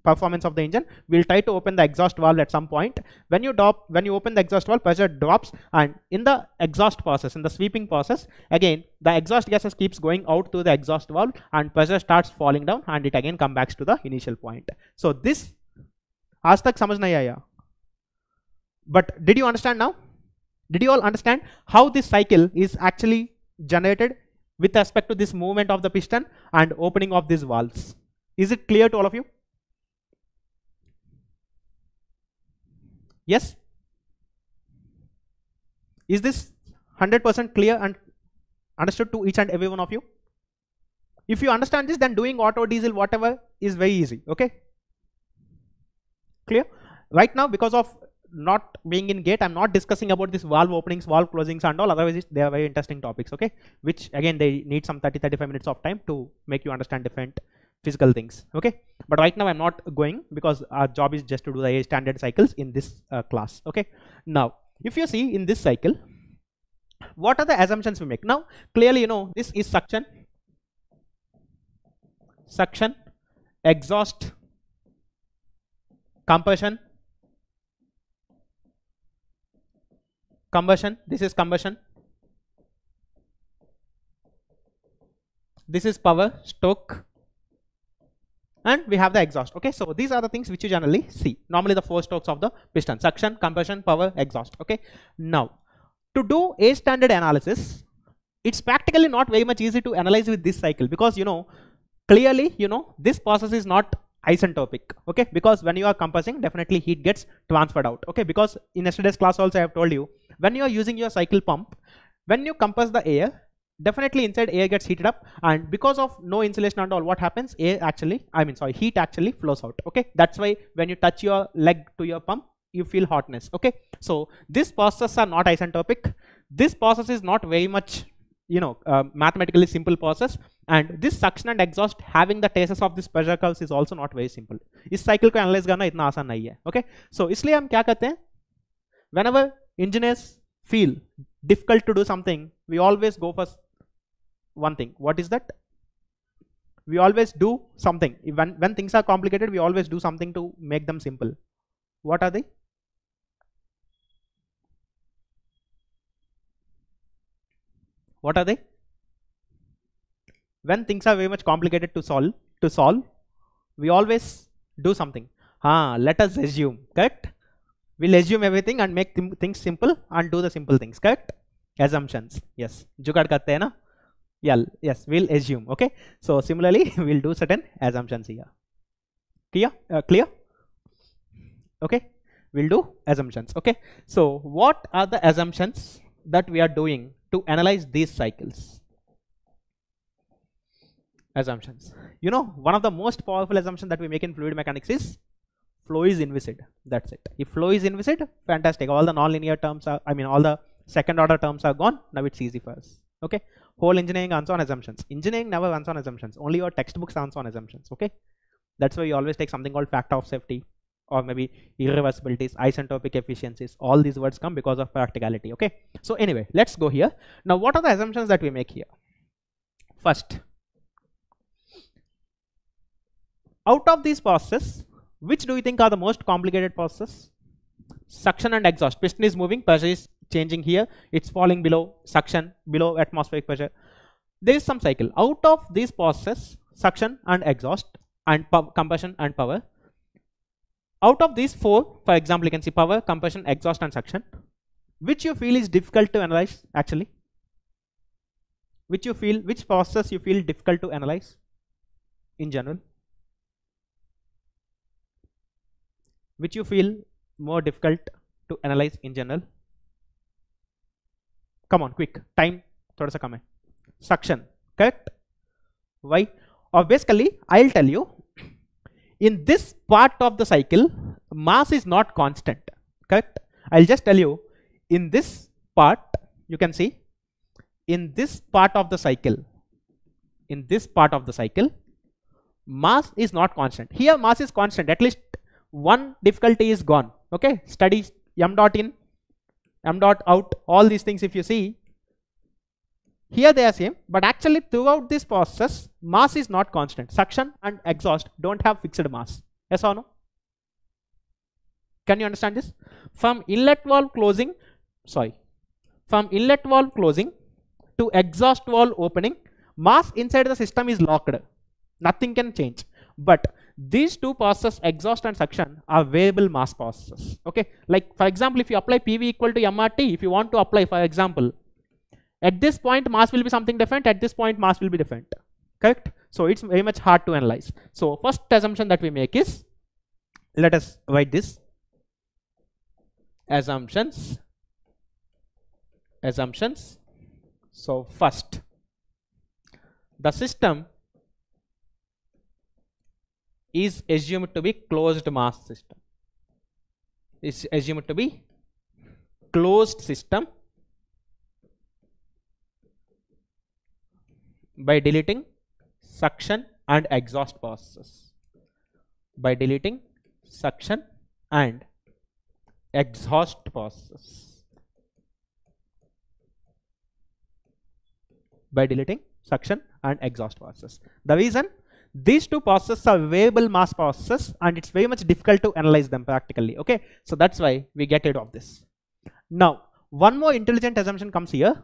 performance of the engine, we'll try to open the exhaust valve at some point. When you drop, when you open the exhaust valve, pressure drops, and in the exhaust process, in the sweeping process, again the exhaust gases keeps going out through the exhaust valve, and pressure starts falling down, and it again comes back to the initial point. So this, aaj tak samajh nahi aaya, but did you understand now? Did you all understand how this cycle is actually generated with respect to this movement of the piston and opening of these valves? Is it clear to all of you? Yes? Is this one hundred percent clear and understood to each and every one of you? If you understand this, then doing auto, diesel, whatever is very easy, okay? Clear? Right now, because of not being in gate, I'm not discussing about this valve openings, valve closings and all, otherwise they are very interesting topics, okay? Which again, they need some thirty to thirty-five minutes of time to make you understand different physical things, okay? But right now, I'm not going because our job is just to do the Air Standard Cycles in this uh, class, okay? Now, if you see in this cycle, what are the assumptions we make? Now, clearly, you know, this is suction, suction, exhaust, compression, combustion, this is combustion, this is power, stroke, and we have the exhaust, okay? So these are the things which you generally see, normally the four strokes of the piston, suction, compression, power, exhaust, okay? Now, to do Air Standard analysis, it's practically not very much easy to analyze with this cycle because, you know, clearly, you know, this process is not isentropic, okay? Because when you are compressing, definitely heat gets transferred out, okay? Because in yesterday's class also I have told you, when you are using your cycle pump, when you compress the air, definitely inside air gets heated up, and because of no insulation and all, what happens, air actually, I mean sorry, heat actually flows out, okay? That's why when you touch your leg to your pump, you feel hotness, okay? So these processes are not isentropic, this process is not very much, you know, uh, mathematically simple process, and this suction and exhaust having the traces of this pressure curves is also not very simple. This cycle ko analyze karna itna aasan nahi hai, okay? So isliye hum kya karte hain, whenever engineers feel difficult to do something, we always go for one thing. What is that? We always do something. When when things are complicated, we always do something to make them simple. What are they? What are they? When things are very much complicated to solve, to solve, we always do something. Ah, let us assume, correct? We'll assume everything and make th things simple and do the simple things, correct? Assumptions, yes. Jugad karte hai na? Yeah, yes, we'll assume, okay? So similarly, we'll do certain assumptions here. Clear? Uh, clear? Okay? We'll do assumptions, okay? So what are the assumptions that we are doing to analyze these cycles? Assumptions. You know, one of the most powerful assumptions that we make in fluid mechanics is flow is inviscid. That's it. If flow is inviscid, fantastic. All the nonlinear terms are, I mean, all the second order terms are gone. Now it's easy for us. Okay. Whole engineering runs on assumptions. Engineering never runs on assumptions. Only your textbooks runs on assumptions. Okay. That's why you always take something called factor of safety, or maybe irreversibilities, isentropic efficiencies, all these words come because of practicality, okay? So anyway, let's go here. Now, what are the assumptions that we make here? First, out of these processes, which do you think are the most complicated processes? Suction and exhaust. Piston is moving, pressure is changing here, it's falling below suction, below atmospheric pressure. There is some cycle. Out of these processes, suction and exhaust and compression and power, out of these four, for example, you can see power, compression, exhaust and suction, which you feel is difficult to analyze actually? Which you feel, which process you feel difficult to analyze in general? Which you feel more difficult to analyze in general? Come on, quick, time, thoda sa kam hai. Suction, correct? Why? Or basically, I'll tell you, in this part of the cycle, mass is not constant, correct? I'll just tell you, in this part, you can see, in this part of the cycle, in this part of the cycle, mass is not constant. Here, mass is constant, at least one difficulty is gone, okay? Study m dot in, m dot out, all these things if you see, here they are same, but actually throughout this process, mass is not constant. Suction and exhaust don't have fixed mass. Yes or no? Can you understand this? From inlet valve closing, sorry, from inlet valve closing to exhaust valve opening, mass inside the system is locked. Nothing can change. But these two processes, exhaust and suction, are variable mass processes. Okay? Like for example, if you apply P V equal to M R T, if you want to apply, for example, at this point mass will be something different, at this point mass will be different, correct? So it's very much hard to analyze. So first assumption that we make is, let us write this assumptions assumptions. So first, the system is assumed to be closed mass system. It's assumed to be closed system by deleting suction and exhaust processes. By deleting suction and exhaust processes. By deleting suction and exhaust process. The reason, these two processes are variable mass processes and it's very much difficult to analyze them practically. Okay, so that's why we get rid of this. Now, one more intelligent assumption comes here.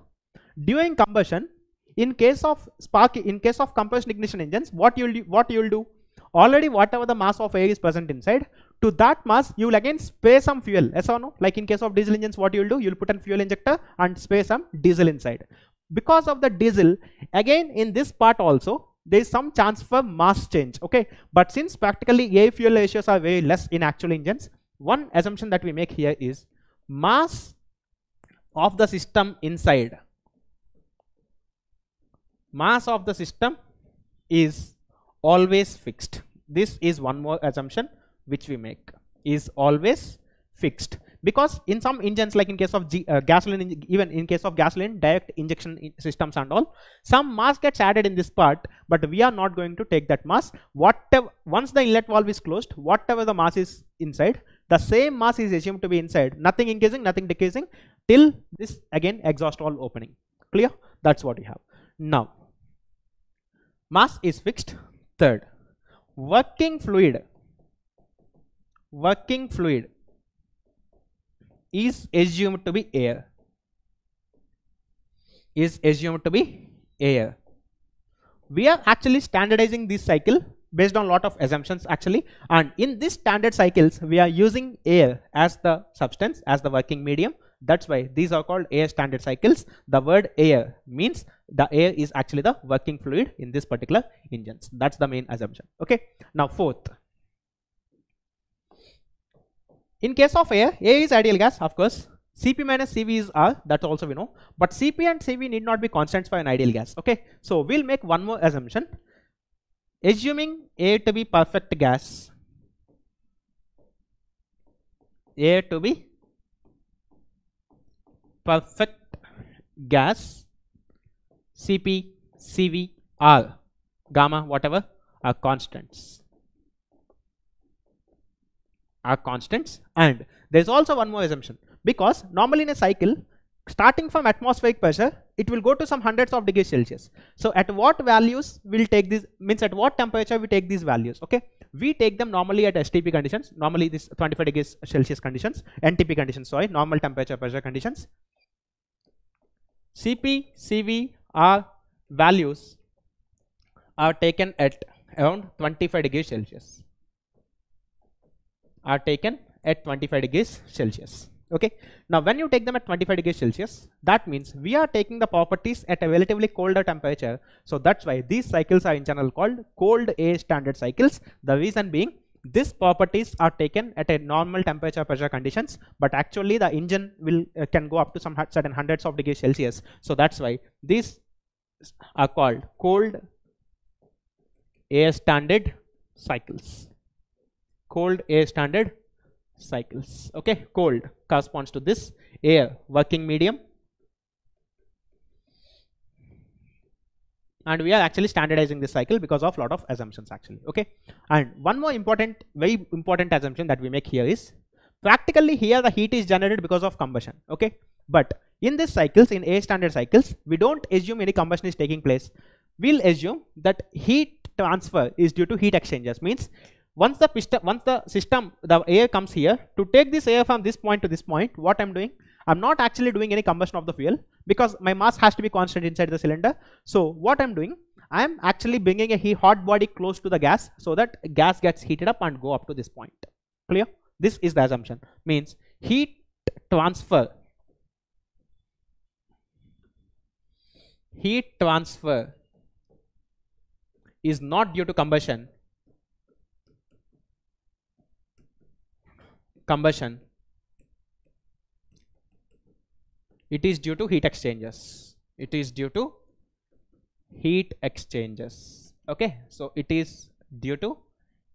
During combustion, in case of spark, in case of compression ignition engines, what you'll do, what you'll do, already whatever the mass of air is present inside, to that mass you will again spray some fuel. Yes or no? Like in case of diesel engines, what you'll do, you'll put a fuel injector and spray some diesel inside. Because of the diesel, again in this part also, there is some chance for mass change. Okay, but since practically air fuel ratios are very less in actual engines, one assumption that we make here is mass of the system inside, mass of the system is always fixed. This is one more assumption which we make, is always fixed. Because in some engines, like in case of G, uh, gasoline, even in case of gasoline, direct injection in systems and all, some mass gets added in this part, but we are not going to take that mass. Whatever, once the inlet valve is closed, whatever the mass is inside, the same mass is assumed to be inside. Nothing increasing, nothing decreasing, till this again exhaust valve opening. Clear? That's what we have. Now, mass is fixed. Third, working fluid, working fluid is assumed to be air, is assumed to be air. We are actually standardizing this cycle based on lot of assumptions actually, and in this standard cycles we are using air as the substance, as the working medium. That's why these are called air standard cycles. The word air means the air is actually the working fluid in this particular engines. That's the main assumption. Okay. Now fourth, in case of air, air is ideal gas, of course. C P minus C V is R, that also we know. But C P and C V need not be constants for an ideal gas. Okay. So we'll make one more assumption. Assuming air to be perfect gas, air to be perfect gas, C P, C V, R, gamma, whatever are constants, are constants. And there is also one more assumption, because normally in a cycle, starting from atmospheric pressure, it will go to some hundreds of degrees Celsius. So at what values we'll take this, means at what temperature we take these values? Okay, we take them normally at S T P conditions, normally this twenty-five degrees Celsius conditions, N T P conditions, sorry, normal temperature pressure conditions. C P, C V, R values are taken at around twenty-five degrees Celsius, are taken at twenty-five degrees Celsius. Okay, now when you take them at twenty-five degrees Celsius, that means we are taking the properties at a relatively colder temperature. So that's why these cycles are in general called cold air standard cycles. The reason being, these properties are taken at a normal temperature pressure conditions, but actually the engine will uh, can go up to some certain hundreds of degrees Celsius. So that's why these are called cold air standard cycles. Cold air standard cycles. Okay, cold corresponds to this air working medium, and we are actually standardizing this cycle because of lot of assumptions actually. Okay, and one more important, very important assumption that we make here is, practically here the heat is generated because of combustion. Okay, but in this cycles, in air standard cycles, we don't assume any combustion is taking place. We'll assume that heat transfer is due to heat exchangers. Means Once the piston, once the system, the air comes here, to take this air from this point to this point, what I'm doing, I'm not actually doing any combustion of the fuel, because my mass has to be constant inside the cylinder. So what I'm doing, I'm actually bringing a heat, hot body close to the gas, so that gas gets heated up and go up to this point. Clear? This is the assumption. Means heat transfer, heat transfer is not due to combustion, combustion, it is due to heat exchangers. It is due to heat exchangers. Okay, so it is due to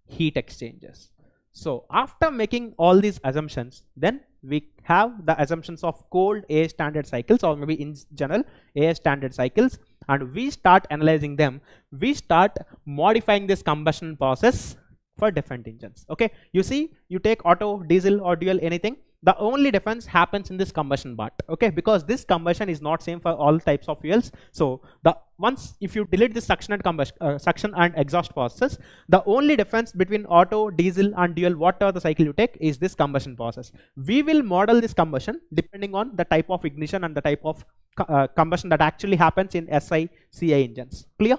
heat exchangers. So after making all these assumptions, then we have the assumptions of cold Air Standard Cycles, or maybe in general Air Standard Cycles, and we start analyzing them. We start modifying this combustion process for different engines. Okay, you see, you take auto, diesel or dual, anything, the only difference happens in this combustion part. Okay, because this combustion is not same for all types of fuels. So the once if you delete this suction and combustion uh, suction and exhaust process, the only difference between auto, diesel and dual, whatever the cycle you take, is this combustion process. We will model this combustion depending on the type of ignition and the type of uh, combustion that actually happens in S I C I engines. Clear?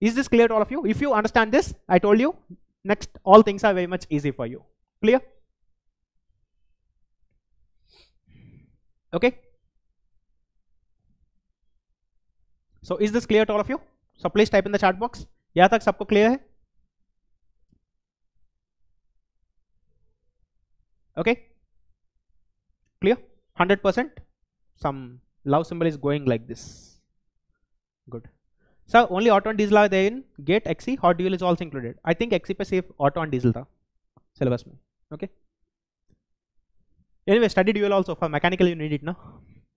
Is this clear to all of you? If you understand this, I told you, next all things are very much easy for you. Clear? Okay, so is this clear to all of you? So please type in the chat box. यहाँ तक सबको clear है? Okay, clear one hundred percent. Some love symbol is going like this. Good. So only auto and diesel are there in GATE, X E, hot dual is also included. I think X E पे सिर्फ auto and diesel था syllabus में. Okay. Anyway, study dual also, for mechanical you need it now.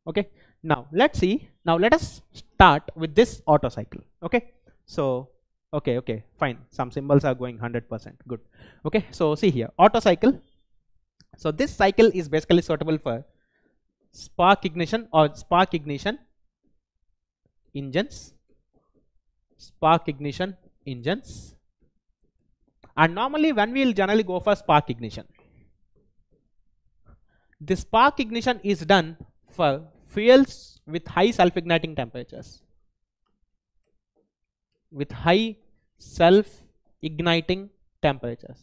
Okay, now let's see, now let us start with this auto cycle. Okay, so okay, okay, fine, some symbols are going one hundred percent, good. Okay, so see here, auto cycle. So this cycle is basically suitable for spark ignition or spark ignition engines, spark ignition engines, and normally when we will generally go for spark ignition, the spark ignition is done for fuels with high self-igniting temperatures, with high self-igniting temperatures,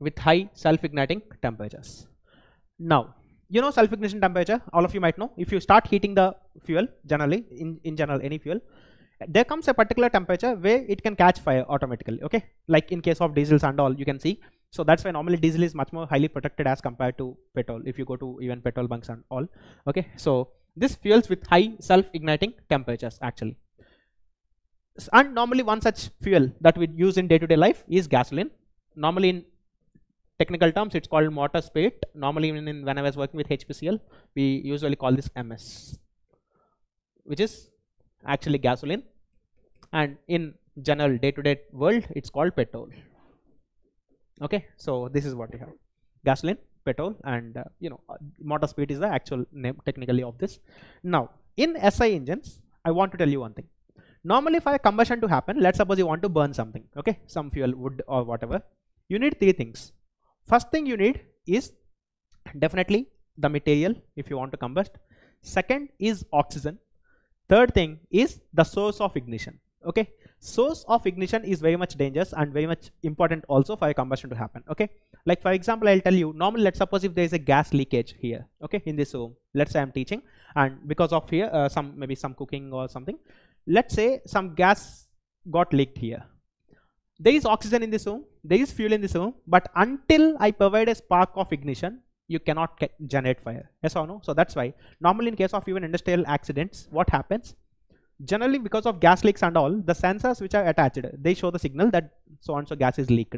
with high self-igniting temperatures. Now, you know self-ignition temperature, all of you might know. If you start heating the fuel, generally, in, in general, any fuel, there comes a particular temperature where it can catch fire automatically. Okay, like in case of diesels and all, you can see. So that's why normally diesel is much more highly protected as compared to petrol, if you go to even petrol bunks and all. Okay, so this fuels with high self-igniting temperatures actually. And normally one such fuel that we use in day-to-day life is gasoline. Normally in technical terms it's called motor spirit. Normally in, in, when I was working with H P C L, we usually call this M S, which is actually gasoline, and in general day-to-day world it's called petrol. Okay, so this is what we have, gasoline, petrol, and uh, you know, motor speed is the actual name technically of this. Now in S I engines, I want to tell you one thing. Normally for a combustion to happen, let's suppose you want to burn something, okay, some fuel, wood or whatever, you need three things. First thing you need is definitely the material if you want to combust. Second is oxygen. Third thing is the source of ignition. Okay, source of ignition is very much dangerous and very much important also for a combustion to happen. Okay, like for example, I'll tell you, normally let's suppose if there is a gas leakage here, okay, in this room, let's say I'm teaching, and because of here uh, some maybe some cooking or something, let's say some gas got leaked here. There is oxygen in this room, there is fuel in this room, but until I provide a spark of ignition, you cannot get, generate fire. Yes or no? So that's why normally in case of even industrial accidents, what happens? Generally because of gas leaks and all, the sensors which are attached, they show the signal that so and so gas is leaked.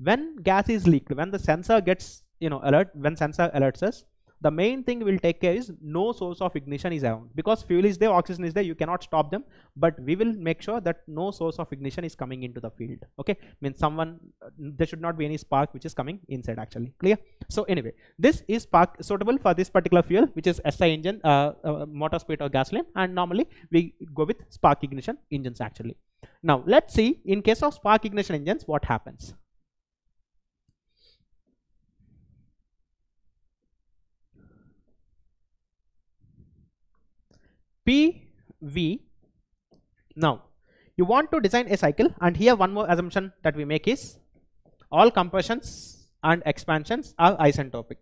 When gas is leaked, when the sensor gets, you know, alert, when sensor alerts us, the main thing we will take care is no source of ignition is around, because fuel is there, oxygen is there, you cannot stop them, but we will make sure that no source of ignition is coming into the field. Okay, means someone, there should not be any spark which is coming inside actually. Clear? So anyway, this is spark suitable for this particular fuel, which is S I engine, uh, uh, motor spirit or gasoline, and normally we go with spark ignition engines actually. Now let's see in case of spark ignition engines what happens. P V. Now you want to design a cycle, and here one more assumption that we make is all compressions and expansions are isentropic.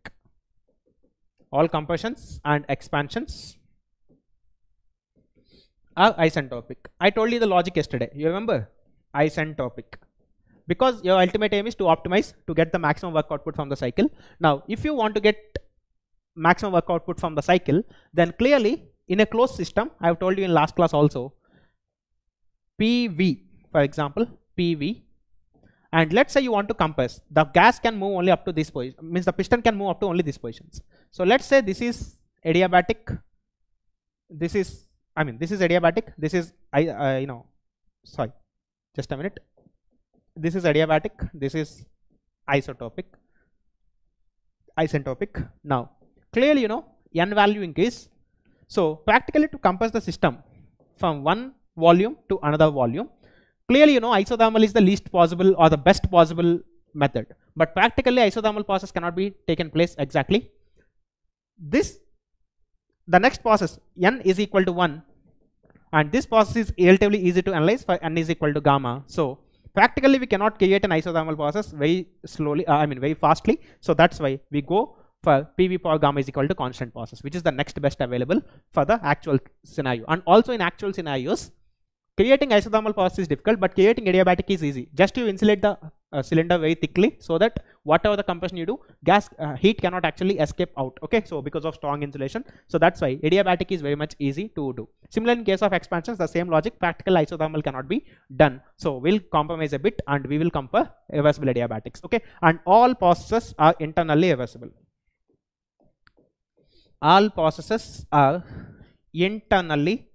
All compressions and expansions are isentropic. I told you the logic yesterday. You remember? Isentropic. Because your ultimate aim is to optimize to get the maximum work output from the cycle. Now, if you want to get maximum work output from the cycle, then clearly in a closed system, I have told you in last class also, P V, for example, P V, and let's say you want to compress, the gas can move only up to this position, means the piston can move up to only these positions. So let's say this is adiabatic, this is, I mean, this is adiabatic, this is, I, uh, you know, sorry, just a minute, this is adiabatic, this is isotopic, isentropic. Now, clearly, you know, n value increase. So practically to compress the system from one volume to another volume, clearly, you know, isothermal is the least possible or the best possible method. But practically, isothermal process cannot be taken place exactly. This, the next process, n is equal to one, and this process is relatively easy to analyze for n is equal to gamma. So practically, we cannot create an isothermal process very slowly, uh, I mean very fastly. So that's why we go for P V power gamma is equal to constant process, which is the next best available for the actual scenario. And also in actual scenarios, creating isothermal process is difficult, but creating adiabatic is easy. Just you insulate the uh, cylinder very thickly so that whatever the compression you do, gas uh, heat cannot actually escape out. Okay, so because of strong insulation, so that's why adiabatic is very much easy to do. Similar in case of expansions, the same logic, practical isothermal cannot be done. So we'll compromise a bit and we will come for reversible adiabatics. Okay, and all processes are internally reversible. All processes are internally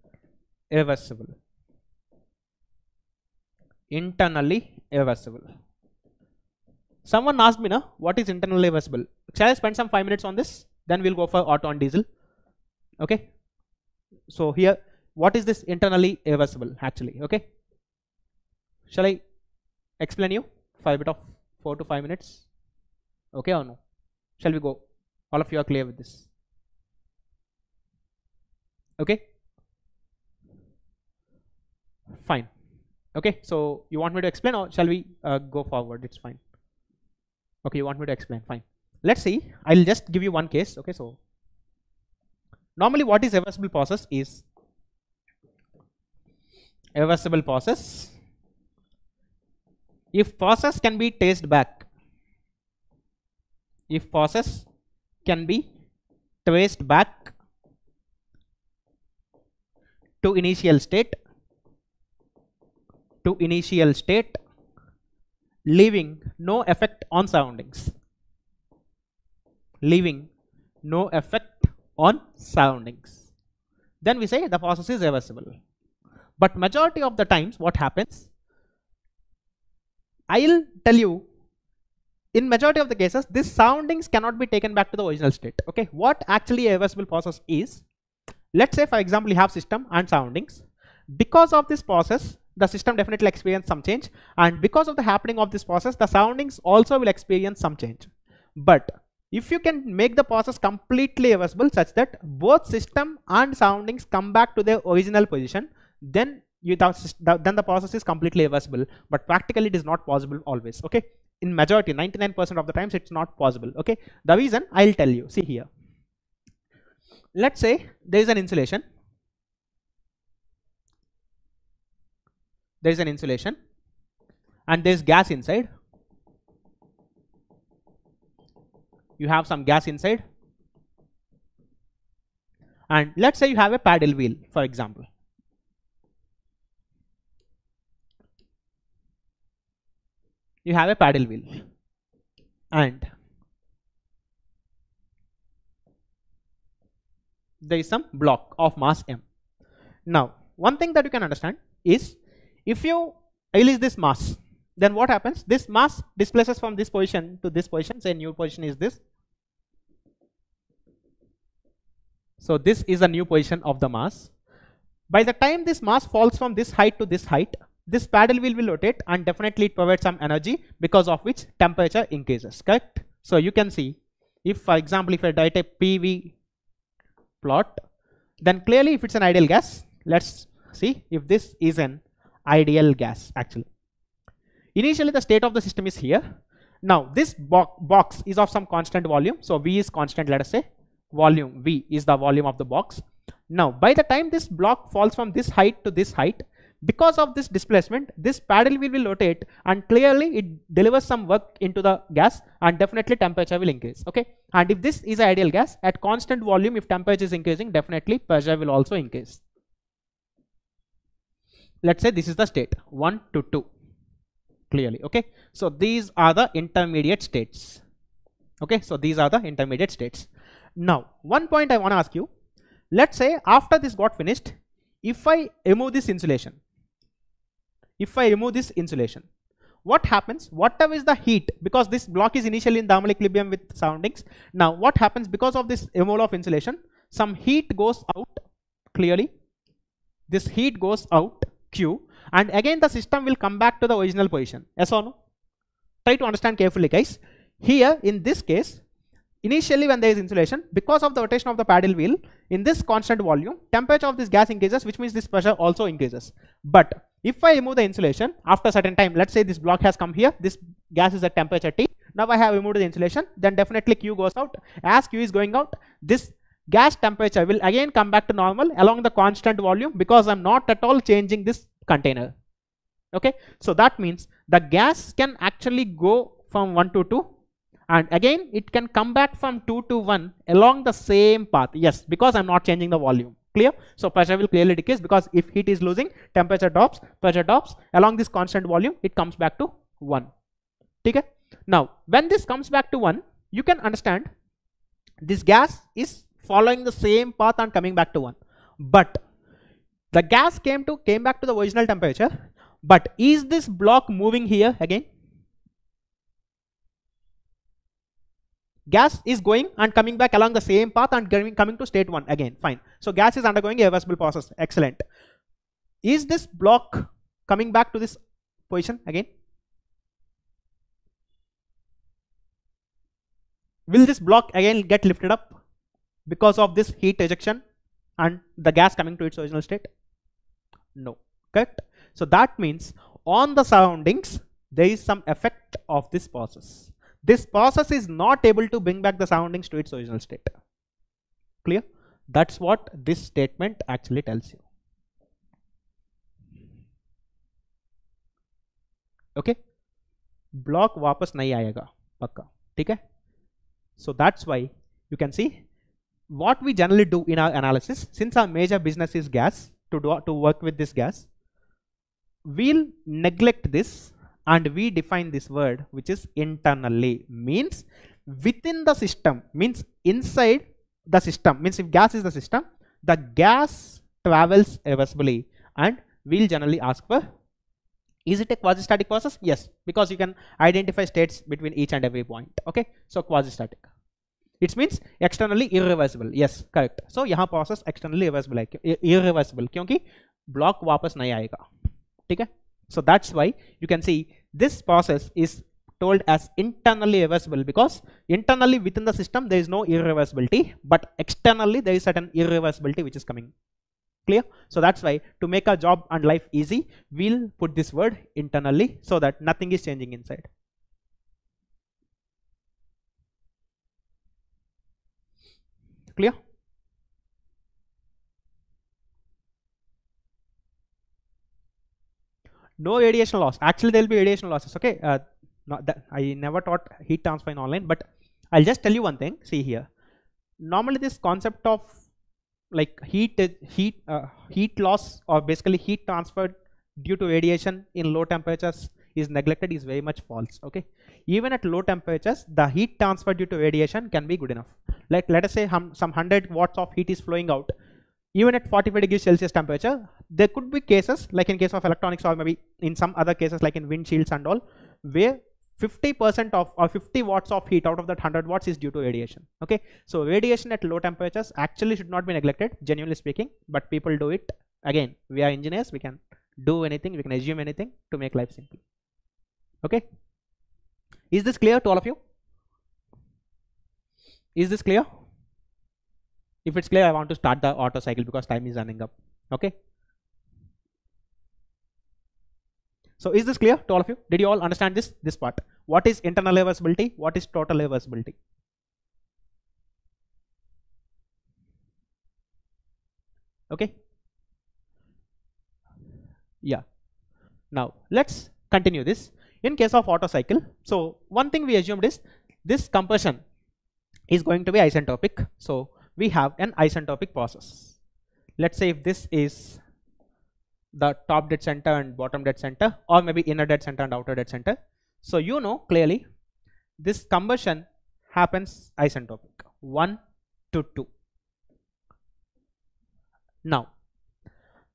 reversible. Internally reversible. Someone asked me, now what is internally reversible? Shall I spend some five minutes on this? Then we'll go for auto and diesel. Okay. So here, what is this internally reversible actually? Okay. Shall I explain you for a bit of four to five minutes? Okay or no? Shall we go? All of you are clear with this? Okay. Fine. Okay, so you want me to explain or shall we uh, go forward? It's fine. Okay, you want me to explain? Fine. Let's see. I'll just give you one case. Okay, so normally what is reversible process is reversible process. If process can be traced back, if process can be traced back to initial state, to initial state, leaving no effect on surroundings, leaving no effect on surroundings, then we say the process is reversible. But majority of the times what happens, I'll tell you, in majority of the cases this surroundings cannot be taken back to the original state. Okay, what actually a reversible process is, let's say for example you have system and surroundings. Because of this process, the system definitely experience some change, and because of the happening of this process, the surroundings also will experience some change. But if you can make the process completely reversible such that both system and surroundings come back to their original position, then you then the process is completely reversible. But practically it is not possible always. Okay, in majority ninety-nine percent of the times it's not possible. Okay, the reason I'll tell you. See here, let's say there is an insulation. There is an insulation and there is gas inside. You have some gas inside, and let's say you have a paddle wheel, for example. You have a paddle wheel, and there is some block of mass m. Now, one thing that you can understand is, if you release this mass, then what happens? This mass displaces from this position to this position. Say new position is this. So this is a new position of the mass. By the time this mass falls from this height to this height, this paddle wheel will rotate and definitely it provides some energy, because of which temperature increases, correct? So you can see, if for example, if I write a P V plot, then clearly if it's an ideal gas, let's see if this is an ideal gas actually. Initially the state of the system is here. Now this bo box is of some constant volume. So V is constant, let us say volume V is the volume of the box. Now, by the time this block falls from this height to this height, because of this displacement, this paddle wheel will rotate, and clearly it delivers some work into the gas, and definitely temperature will increase. Okay. And if this is an ideal gas, at constant volume, if temperature is increasing, definitely pressure will also increase. Let's say this is the state one to two, clearly. Okay. So these are the intermediate states. Okay. So these are the intermediate states. Now, one point I want to ask you, let's say after this got finished, if I remove this insulation, if I remove this insulation, what happens? Whatever is the heat, because this block is initially in thermal equilibrium with surroundings. Now what happens because of this removal of insulation? Some heat goes out, clearly. This heat goes out, Q, and again the system will come back to the original position. Yes or no? Try to understand carefully, guys. Here in this case, initially when there is insulation, because of the rotation of the paddle wheel, in this constant volume, temperature of this gas increases, which means this pressure also increases. But if I remove the insulation after a certain time, let's say this block has come here, this gas is at temperature T. Now I have removed the insulation, then definitely Q goes out. As Q is going out, this gas temperature will again come back to normal along the constant volume, because I'm not at all changing this container. Okay, so that means the gas can actually go from one to two, and again it can come back from two to one along the same path. Yes, because I'm not changing the volume. Clear? So pressure will clearly decrease, because if heat is losing, temperature drops, pressure drops along this constant volume, it comes back to one. Okay? Now when this comes back to one, you can understand this gas is following the same path and coming back to one. But the gas came to came back to the original temperature. But is this block moving here again? Gas is going and coming back along the same path and coming, coming to state one again. Fine. So gas is undergoing a reversible process. Excellent. Is this block coming back to this position again? Will this block again get lifted up because of this heat rejection and the gas coming to its original state? No. Correct? So that means on the surroundings, there is some effect of this process. This process is not able to bring back the surroundings to its original state. Clear? That's what this statement actually tells you. Okay? Block वापस नहीं आएगा, पक्का, ठीक है? So that's why you can see what we generally do in our analysis. Since our major business is gas, to do to work with this gas, we'll neglect this. And we define this word, which is internally, means within the system, means inside the system, means if gas is the system, the gas travels irreversibly, and we'll generally ask for, is it a quasi-static process? Yes, because you can identify states between each and every point. Okay, so quasi-static. It means externally irreversible. Yes, correct. So, yaha process externally irreversible, irreversible, kyunki block wapas nahi aayega. Okay? So that's why you can see this process is told as internally reversible, because internally within the system there is no irreversibility, but externally there is certain irreversibility which is coming. Clear? So that's why to make our job and life easy, we'll put this word internally, so that nothing is changing inside. Clear? No radiation loss. Actually, there will be radiation losses. Okay, uh, not that I never taught heat transfer in online, but I'll just tell you one thing. See here. Normally, this concept of like heat, heat, uh, heat loss, or basically heat transferred due to radiation in low temperatures is neglected, is very much false. Okay, even at low temperatures, the heat transfer due to radiation can be good enough. Like let us say hum, some hundred watts of heat is flowing out. Even at forty-five degrees Celsius temperature, there could be cases, like in case of electronics, or maybe in some other cases like in windshields and all, where fifty percent of or fifty watts of heat out of that one hundred watts is due to radiation. Okay, so radiation at low temperatures actually should not be neglected, genuinely speaking, but people do it. Again, we are engineers, we can do anything, we can assume anything to make life simple. Okay, is this clear to all of you? Is this clear? If it's clear, I want to start the auto cycle because time is running up. Okay. So is this clear to all of you? Did you all understand this, this part? What is internal reversibility? What is total reversibility? Okay. Yeah. Now let's continue this. In case of Otto cycle, so one thing we assumed is this compulsion is going to be isentropic. So we have an isentropic process. Let's say if this is the top dead center and bottom dead center, or maybe inner dead center and outer dead center. So you know clearly this combustion happens isentropic one to two. Now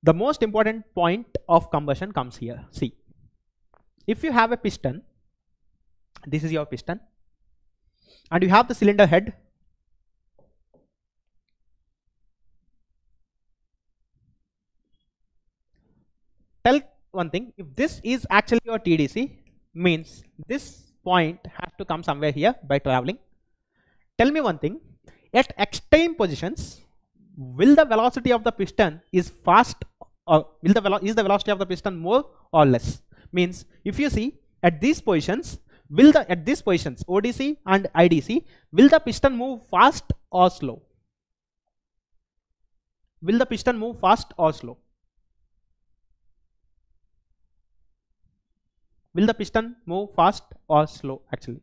the most important point of combustion comes here. See, if you have a piston, this is your piston, and you have the cylinder head, tell one thing, if this is actually your T D C, means this point has to come somewhere here by traveling. Tell me one thing, at extreme positions, will the velocity of the piston is fast, or will the velo is the velocity of the piston more or less? Means if you see at these positions, will the at these positions O D C and I D C, will the piston move fast or slow? Will the piston move fast or slow? Will the piston move fast or slow actually?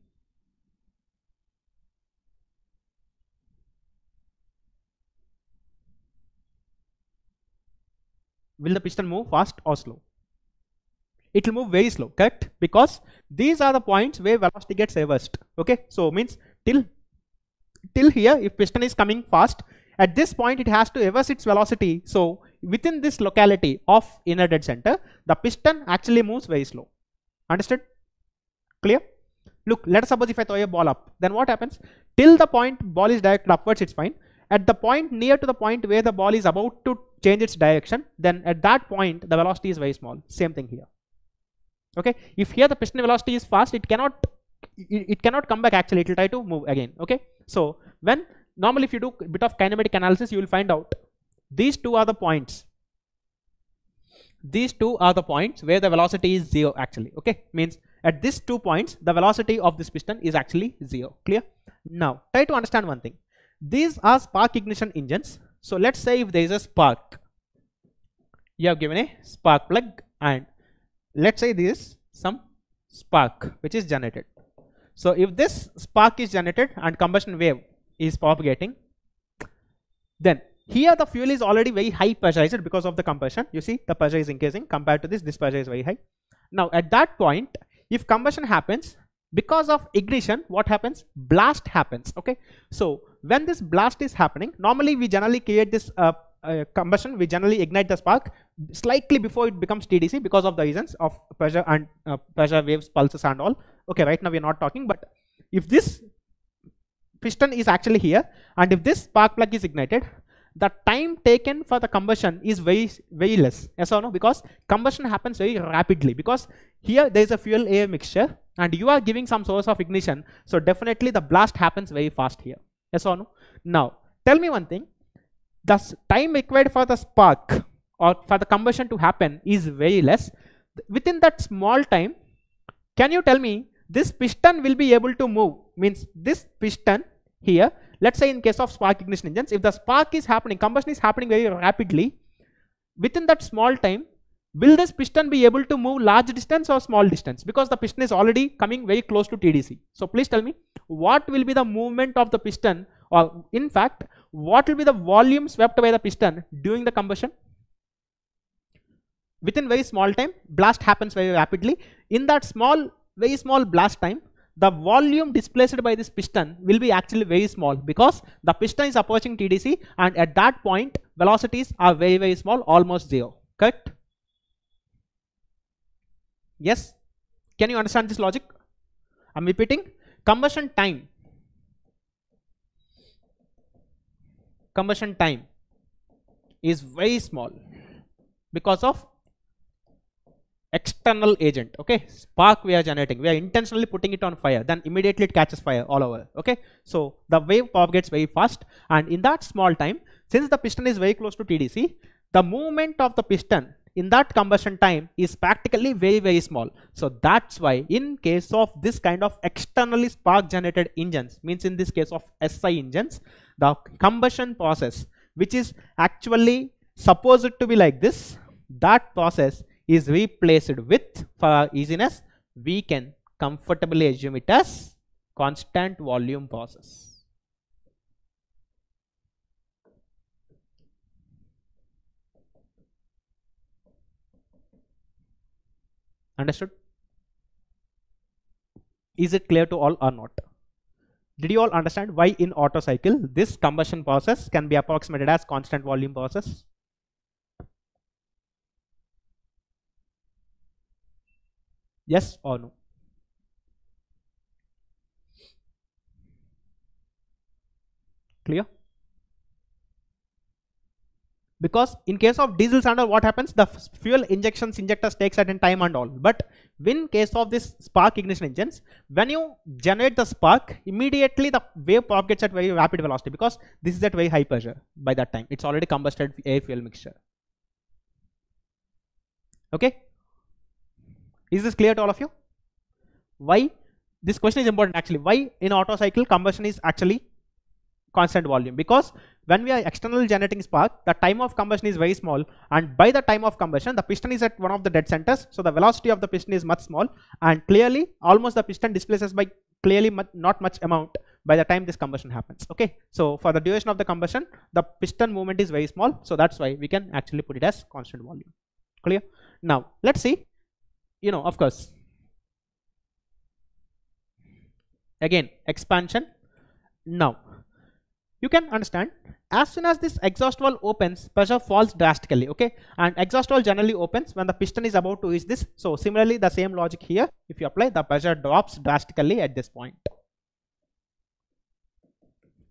Will the piston move fast or slow? It will move very slow, correct? Because these are the points where velocity gets reversed. Okay, so means till till here, if piston is coming fast, at this point it has to reverse its velocity. So within this locality of inner dead center, the piston actually moves very slow. Understood? Clear? Look, let us suppose if I throw a ball up, then what happens? Till the point ball is directed upwards, it's fine. At the point near to the point where the ball is about to change its direction, then at that point the velocity is very small. Same thing here. Okay, if here the piston velocity is fast, it cannot it, it cannot come back actually, it will try to move again. Okay, so when normally if you do a bit of kinematic analysis, you will find out these two are the points. These two are the points where the velocity is zero actually. Okay, means at these two points the velocity of this piston is actually zero. Clear? Now try to understand one thing. These are spark ignition engines. So let's say if there is a spark, you have given a spark plug, and let's say there is some spark which is generated. So if this spark is generated and combustion wave is propagating, then here the fuel is already very high pressurized because of the compression. You see the pressure is increasing compared to this, this pressure is very high. Now at that point, if combustion happens, because of ignition, what happens? Blast happens. Okay, so when this blast is happening, normally we generally create this uh, uh, combustion, we generally ignite the spark slightly before it becomes T D C because of the reasons of pressure and uh, pressure waves, pulses and all. Okay, right now we are not talking, but if this piston is actually here and if this spark plug is ignited, the time taken for the combustion is very very less. Yes or no? Because combustion happens very rapidly, because here there is a fuel air mixture and you are giving some source of ignition, so definitely the blast happens very fast here. Yes or no? Now tell me one thing, the time required for the spark or for the combustion to happen is very less. Within that small time, can you tell me this piston will be able to move? Means this piston here, let's say in case of spark ignition engines, if the spark is happening, combustion is happening very rapidly, within that small time, will this piston be able to move large distance or small distance? Because the piston is already coming very close to T D C. So please tell me, what will be the movement of the piston, or in fact, what will be the volume swept by the piston during the combustion? Within very small time, blast happens very rapidly. In that small, very small blast time, the volume displaced by this piston will be actually very small, because the piston is approaching T D C and at that point velocities are very very small, almost zero. Correct? Yes? Can you understand this logic? I'm repeating, combustion time, combustion time is very small because of external agent. Okay, spark we are generating, we are intentionally putting it on fire, then immediately it catches fire all over. Okay, so the wave propagates very fast, and in that small time, since the piston is very close to T D C, the movement of the piston in that combustion time is practically very very small. So that's why in case of this kind of externally spark generated engines, means in this case of S I engines, the combustion process, which is actually suppose it to be like this, that process is replaced with, for easiness, we can comfortably assume it as constant volume process. Understood? Is it clear to all or not? Did you all understand why in Otto cycle this combustion process can be approximated as constant volume process? Yes or no? Clear? Because in case of diesel standard, what happens? The fuel injections injectors take certain time and all. But in case of this spark ignition engines, when you generate the spark, immediately the wave propagates at very rapid velocity because this is at very high pressure by that time. It's already combusted air fuel mixture. Okay? Is this clear to all of you? Why? This question is important actually. Why in Otto cycle combustion is actually constant volume? Because when we are external generating spark, the time of combustion is very small, and by the time of combustion the piston is at one of the dead centers, so the velocity of the piston is much small, and clearly almost the piston displaces by clearly much, not much amount by the time this combustion happens. Okay, so for the duration of the combustion the piston movement is very small, so that's why we can actually put it as constant volume. Clear? Now let's see, you know, of course again expansion. Now you can understand, as soon as this exhaust valve opens, pressure falls drastically, okay? And exhaust valve generally opens when the piston is about to reach this. So similarly, the same logic here, if you apply, the pressure drops drastically at this point.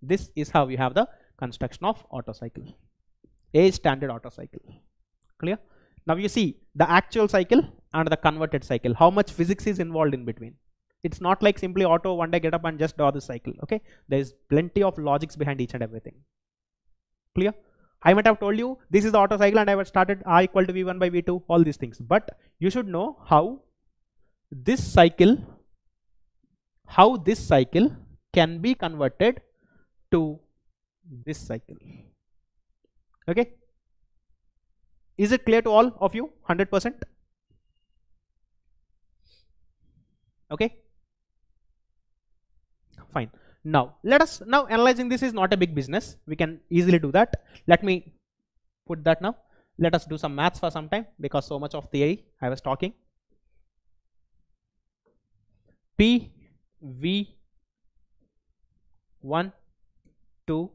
This is how we have the construction of Otto cycle, a standard Otto cycle. Clear? Now you see the actual cycle and the converted cycle, how much physics is involved in between. It's not like simply Otto one day get up and just draw the cycle, okay? There is plenty of logics behind each and everything. Clear? I might have told you this is the Otto cycle and I have started R equal to V one by V two, all these things. But you should know how this cycle, how this cycle can be converted to this cycle, okay? Is it clear to all of you? one hundred percent? Okay, fine. Now let us, now analyzing this is not a big business, we can easily do that. Let me put that now. Let us do some maths for some time, because so much of theory I was talking. P V one, two,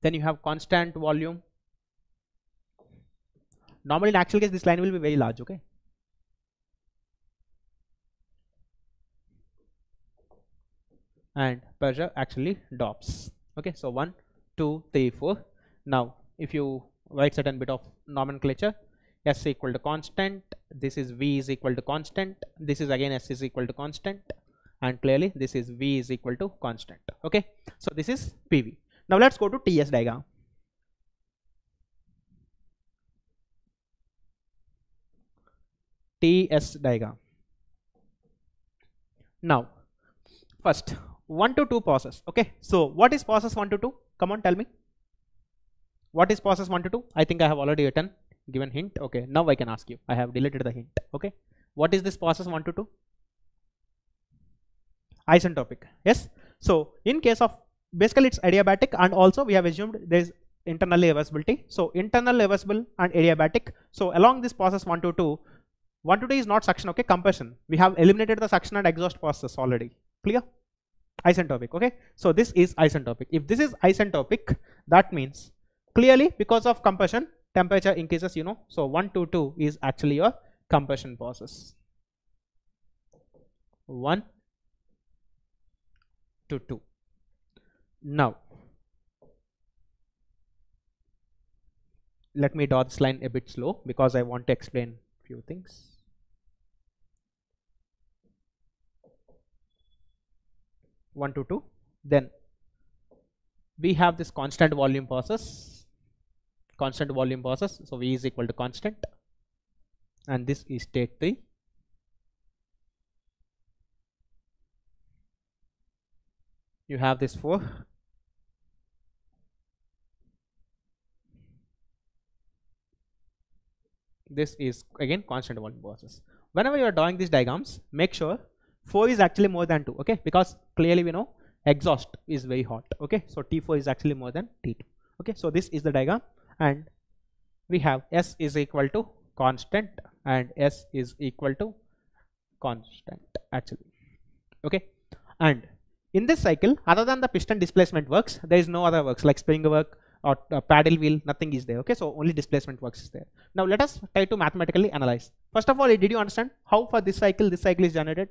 then you have constant volume. Normally in actual case this line will be very large, okay? And pressure actually drops, okay? So one, two, three, four. Now if you write certain bit of nomenclature, S equal to constant, this is V is equal to constant, this is again S is equal to constant, and clearly this is V is equal to constant, okay? So this is P V. Now let's go to T S diagram. T S diagram. Now first one to two process, okay? So what is process one to two? Come on, tell me. What is process one to two? I think I have already written, given hint. Okay, now I can ask you. I have deleted the hint, okay? What is this process one to two? Isentropic, yes? So in case of, basically it's adiabatic, and also we have assumed there is internal reversibility. So internal reversible and adiabatic. So along this process one to two, one to two is not suction, okay? Compression. We have eliminated the suction and exhaust process already. Clear? Isentropic, okay? So this is isentropic. If this is isentropic, that means clearly because of compression, temperature increases, you know. So one to two is actually your compression process. one to two. Now, let me draw this line a bit slow because I want to explain a few things. one to two, then we have this constant volume process, constant volume process, so V is equal to constant, and this is state three. You have this four, This is again constant volume process. Whenever you are drawing these diagrams, make sure four is actually more than two, okay, because clearly we know exhaust is very hot, okay, so T four is actually more than T two, okay. So this is the diagram, and we have S is equal to constant and S is equal to constant actually, okay. And in this cycle, other than the piston displacement works, there is no other works like spring work or uh, paddle wheel, nothing is there, okay. So only displacement works is there. Now let us try to mathematically analyze. First of all, did you understand how for this cycle this cycle is generated?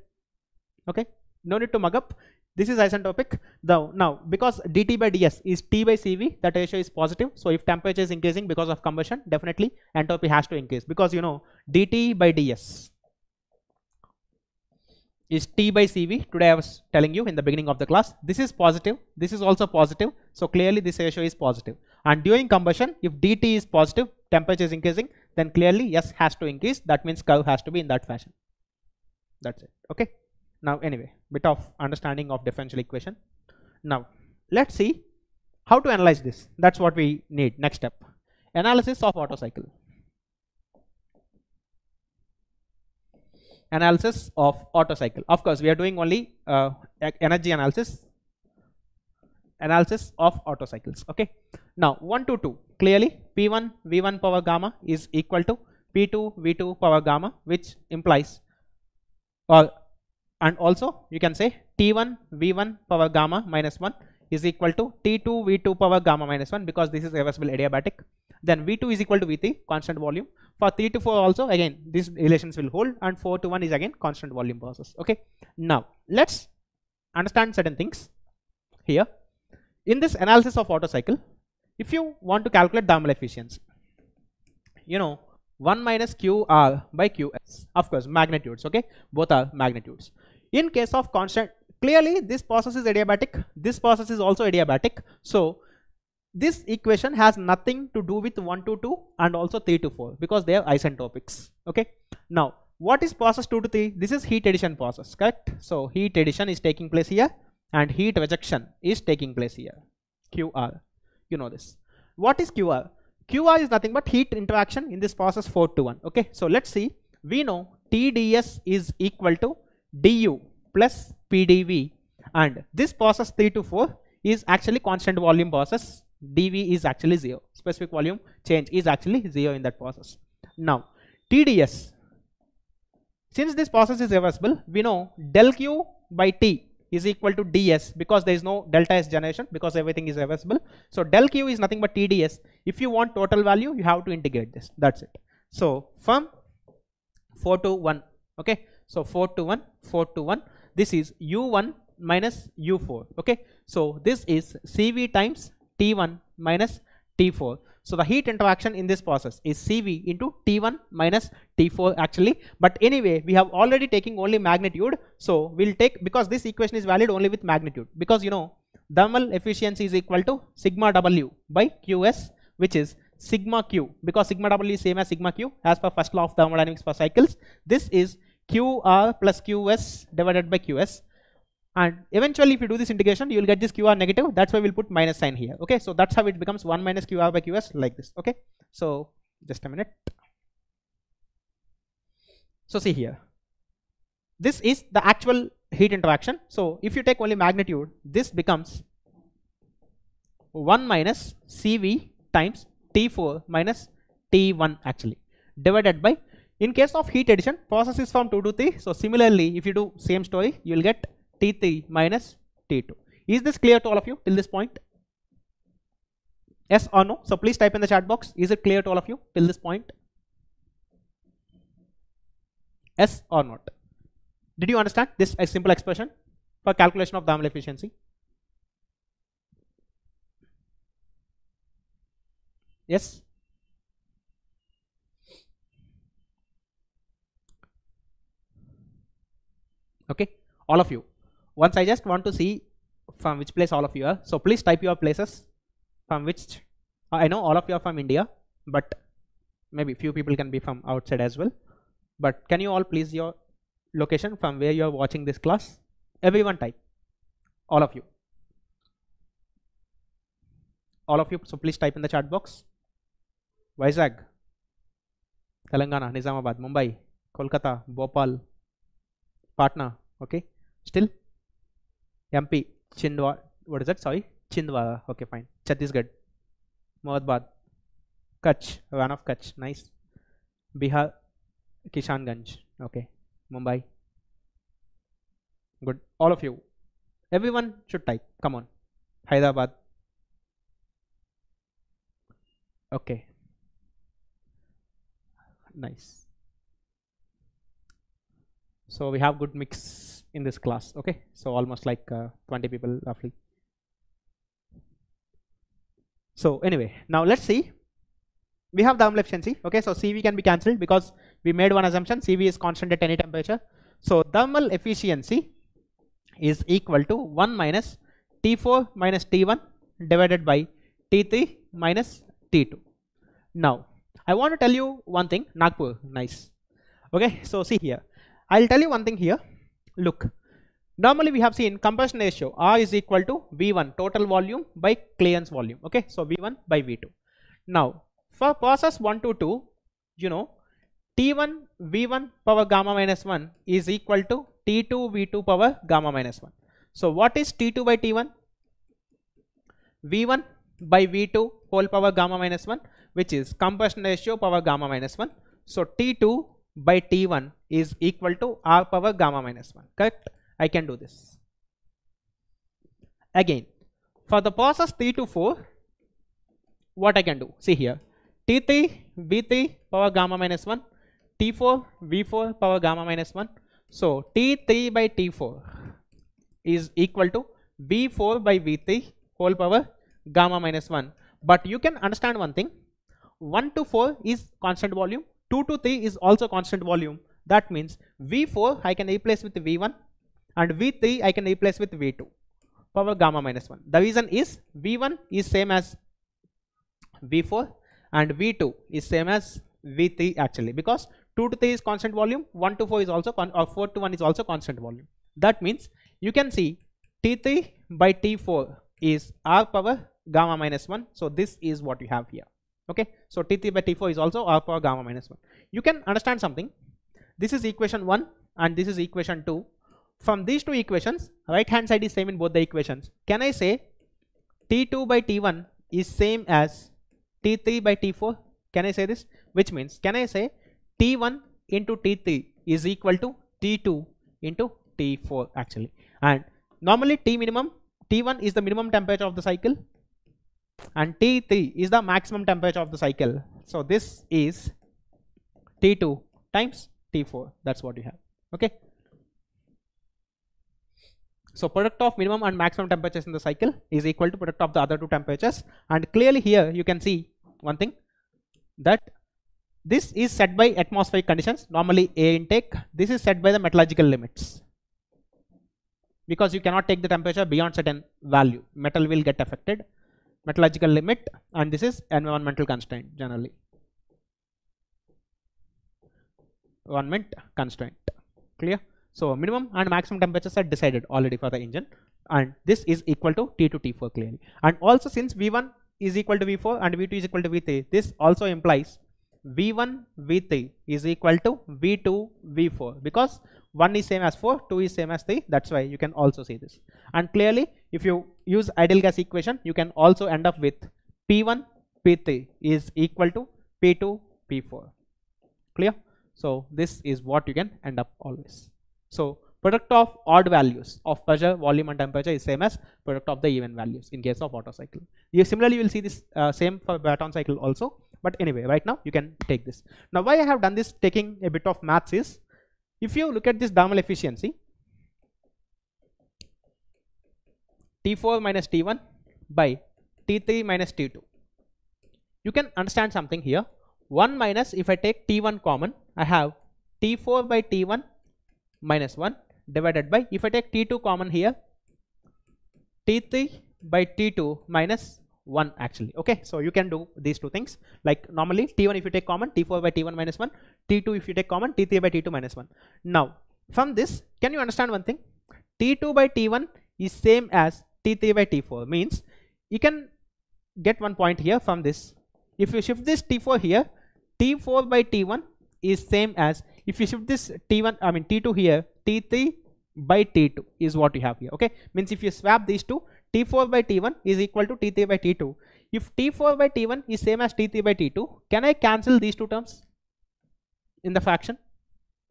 Okay, no need to mug up. This is isentropic though. Now because dt by ds is T by C V, that ratio is positive. So if temperature is increasing because of combustion, definitely entropy has to increase, because you know dt by ds is T by C V. Today I was telling you in the beginning of the class, this is positive, this is also positive, so clearly this ratio is positive. And during combustion, if dt is positive, temperature is increasing, then clearly S has to increase, that means curve has to be in that fashion. That's it, okay. Now anyway, bit of understanding of differential equation. Now let's see how to analyze this. That's what we need. Next step, analysis of auto cycle. Analysis of auto cycle. Of course, we are doing only uh, energy analysis. Analysis of auto cycles. Okay. Now one to two, clearly P one V one power gamma is equal to P two V two power gamma, which implies or uh, and also you can say T one V one power gamma minus one is equal to T two V two power gamma minus one, because this is reversible adiabatic. Then V two is equal to V three, constant volume. For three to four also again these relations will hold, and four to one is again constant volume process, okay. Now let's understand certain things here. In this analysis of auto cycle, if you want to calculate thermal efficiency, you know one minus Q R by Q S, of course magnitudes, okay, both are magnitudes. In case of constant, clearly this process is adiabatic, this process is also adiabatic, so this equation has nothing to do with one to two and also three to four, because they are isentropics, okay. Now what is process two to three? This is heat addition process, correct? So heat addition is taking place here and heat rejection is taking place here. Q R, you know this. What is Q R? Q R is nothing but heat interaction in this process four to one, okay. So let's see, we know T D S is equal to D U plus P D V, and this process three to four is actually constant volume process. D V is actually zero, specific volume change is actually zero in that process. Now T D S, since this process is reversible, we know del Q by T is equal to D S, because there is no delta S generation, because everything is reversible. So del Q is nothing but T D S. If you want total value, you have to integrate this, that's it. So from four to one, okay, so four to one, four to one, this is U one minus U four, okay. So this is C V times T one minus T four. So the heat interaction in this process is C V into T one minus T four actually. But anyway, we have already taken only magnitude. So we'll take, because this equation is valid only with magnitude, because you know thermal efficiency is equal to sigma W by Qs, which is sigma Q, because sigma W is same as sigma Q as per first law of thermodynamics for cycles. This is Q R plus Qs divided by Qs. And eventually if you do this integration, you will get this Q R negative, that's why we'll put minus sign here, okay. So that's how it becomes one minus Q R by Qs, like this, okay. So just a minute. So see here, this is the actual heat interaction. So if you take only magnitude, this becomes one minus C V times T four minus T one actually, divided by, in case of heat addition, process is from two to three, so similarly if you do same story, you will get T three minus T two. Is this clear to all of you till this point? Yes or no? So please type in the chat box. Is it clear to all of you till this point? Yes or not? Did you understand this simple expression for calculation of thermal efficiency? Yes? Okay, all of you. Once I just want to see from which place all of you are, so please type your places from which. I know all of you are from India, but maybe few people can be from outside as well, but can you all please your location from where you are watching this class? Everyone type, all of you, all of you, so please type in the chat box. Vizag, Telangana, Nizamabad, Mumbai, Kolkata, Bhopal, Patna, okay. Still M P, Chindwa, what is that, sorry, Chindwara, okay fine, Chhattisgarh, Moradabad, Kutch, Van of Kutch, nice, Bihar, Kishanganj, okay, Mumbai, good, all of you, everyone should type, come on, Hyderabad, okay, nice. So we have good mix in this class, okay, so almost like uh, twenty people roughly. So anyway, now let's see, we have thermal efficiency, okay, so C V can be cancelled because we made one assumption, C V is constant at any temperature. So thermal efficiency is equal to one minus T four minus T one divided by T three minus T two. Now I want to tell you one thing, Nagpur, nice, okay, so see here, I'll tell you one thing here, look, normally we have seen compression ratio R is equal to V one, total volume by clearance volume, okay, so V one by V two. Now for process one to two, you know, T one V one power gamma minus one is equal to T two V two power gamma minus one. So what is T two by T one? V one by V two whole power gamma minus one, which is compression ratio power gamma minus one. So T two by T one is equal to R power gamma minus one, correct? I can do this. Again, for the process three to four, what I can do? See here, T three V three power gamma minus one, T four V four power gamma minus one. So T three by T four is equal to V four by V three whole power gamma minus one. But you can understand one thing, one to four is constant volume, two to three is also constant volume. That means V four I can replace with V one and V three I can replace with V two power gamma minus one. The reason is V one is same as V four and V two is same as V three actually, because two to three is constant volume, one to four is also con or four to one is also constant volume. That means you can see T three by T four is R power gamma minus one. So this is what you have here. Okay, so T three by T four is also R power gamma minus one. You can understand something. This is equation one and this is equation two. From these two equations, right hand side is same in both the equations. Can I say T two by T one is same as T three by T four? Can I say this? Which means, can I say T one into T three is equal to T two into T four actually. And normally T minimum, T one is the minimum temperature of the cycle and T three is the maximum temperature of the cycle. So this is T two times T four, that's what you have, okay. So product of minimum and maximum temperatures in the cycle is equal to product of the other two temperatures, and clearly here you can see one thing, that this is set by atmospheric conditions, normally air intake, this is set by the metallurgical limits, because you cannot take the temperature beyond certain value, metal will get affected, metallurgical limit, and this is environmental constraint generally. Environment constraint, clear? So minimum and maximum temperatures are decided already for the engine, and this is equal to T two T four clearly. And also, since V one is equal to V four and V two is equal to V three, this also implies V one V three is equal to V two V four, because one is same as four, two is same as three, that's why you can also see this. And clearly if you use ideal gas equation, you can also end up with P one P three is equal to P two P four, clear? So this is what you can end up always. So product of odd values of pressure, volume and temperature is same as product of the even values in case of Otto cycle. You similarly you will see this uh, same for Brayton cycle also, but anyway right now you can take this. Now why I have done this taking a bit of maths is, if you look at this thermal efficiency, T four minus T one by T three minus T two, you can understand something here. one minus, if I take T one common, I have T four by T one minus one divided by, if I take T two common here, T three by T two minus one actually, okay. So you can do these two things, like normally T one if you take common, T four by T one minus one, T two if you take common, T three by T two minus one. Now from this, can you understand one thing? T two by T one is same as T three by T four, means you can get one point here from this. If you shift this T four here, T four by T one is same as, if you shift this T one, I mean T two here, T three by T two is what you have here. Okay, means if you swap these two, T four by T one is equal to T three by T two. If T four by T one is same as T three by T two, can I cancel these two terms in the fraction?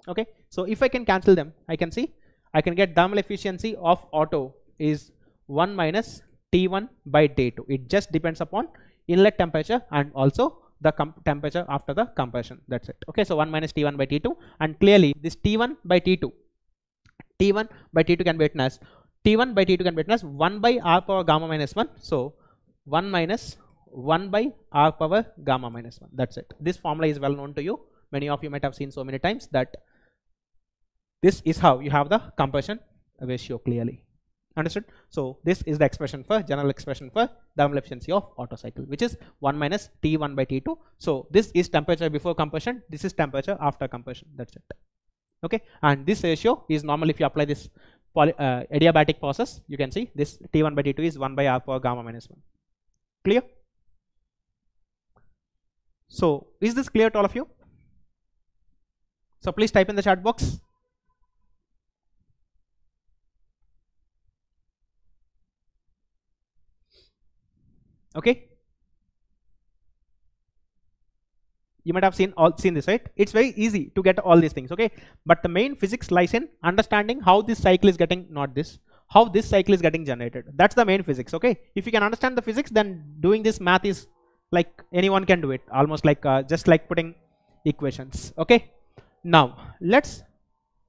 Okay, so if I can cancel them, I can see I can get thermal efficiency of auto is one minus T one by T two. It just depends upon inlet temperature and also the temperature after the compression. That's it. Okay, so one minus T one by T two, and clearly this T one by T two, T one by T two can be written as T one by T two can be written as one by R power gamma minus one. So one minus one by R power gamma minus one. That's it. This formula is well known to you. Many of you might have seen so many times that this is how you have the compression ratio clearly. Understood? So this is the expression for general expression for thermal efficiency of auto cycle, which is one minus T one by T two. So this is temperature before compression, this is temperature after compression. That's it. Okay, and this ratio is normally, if you apply this poly, uh, adiabatic process, you can see this T one by T two is one by R power gamma minus one. Clear? So is this clear to all of you? So please type in the chat box. Okay, you might have seen all seen this, right? It's very easy to get all these things. Okay, but the main physics lies in understanding how this cycle is getting, not this, how this cycle is getting generated. That's the main physics. Okay, if you can understand the physics, then doing this math is like anyone can do it, almost like uh, just like putting equations. Okay, now let's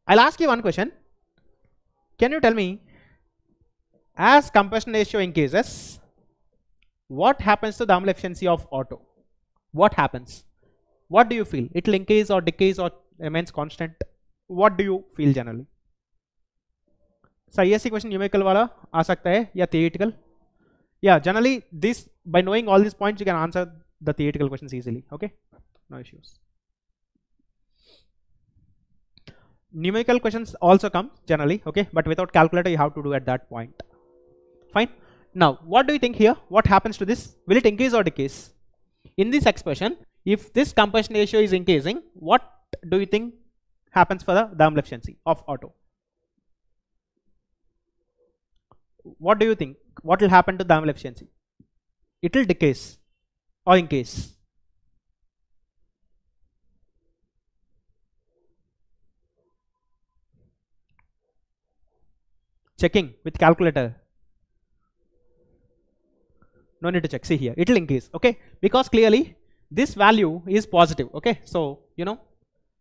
I'll ask you one question. Can you tell me, as compression ratio increases, what happens to thermal efficiency of auto? What happens? What do you feel? It will increase or decrease or remains constant? What do you feel generally? So yes, question numerical wala aa sakta hai ya theoretical? Yeah, generally this, by knowing all these points, you can answer the theoretical questions easily. Okay, no issues. Numerical questions also come generally, okay, but without calculator you have to do at that point. Fine. Now, what do you think here? What happens to this? Will it increase or decrease? In this expression, if this compression ratio is increasing, what do you think happens for the thermal efficiency of auto? What do you think? What will happen to thermal efficiency? It will decrease or increase? Checking with calculator. No need to check. See here, it will increase. Okay, because clearly this value is positive. Okay, so you know,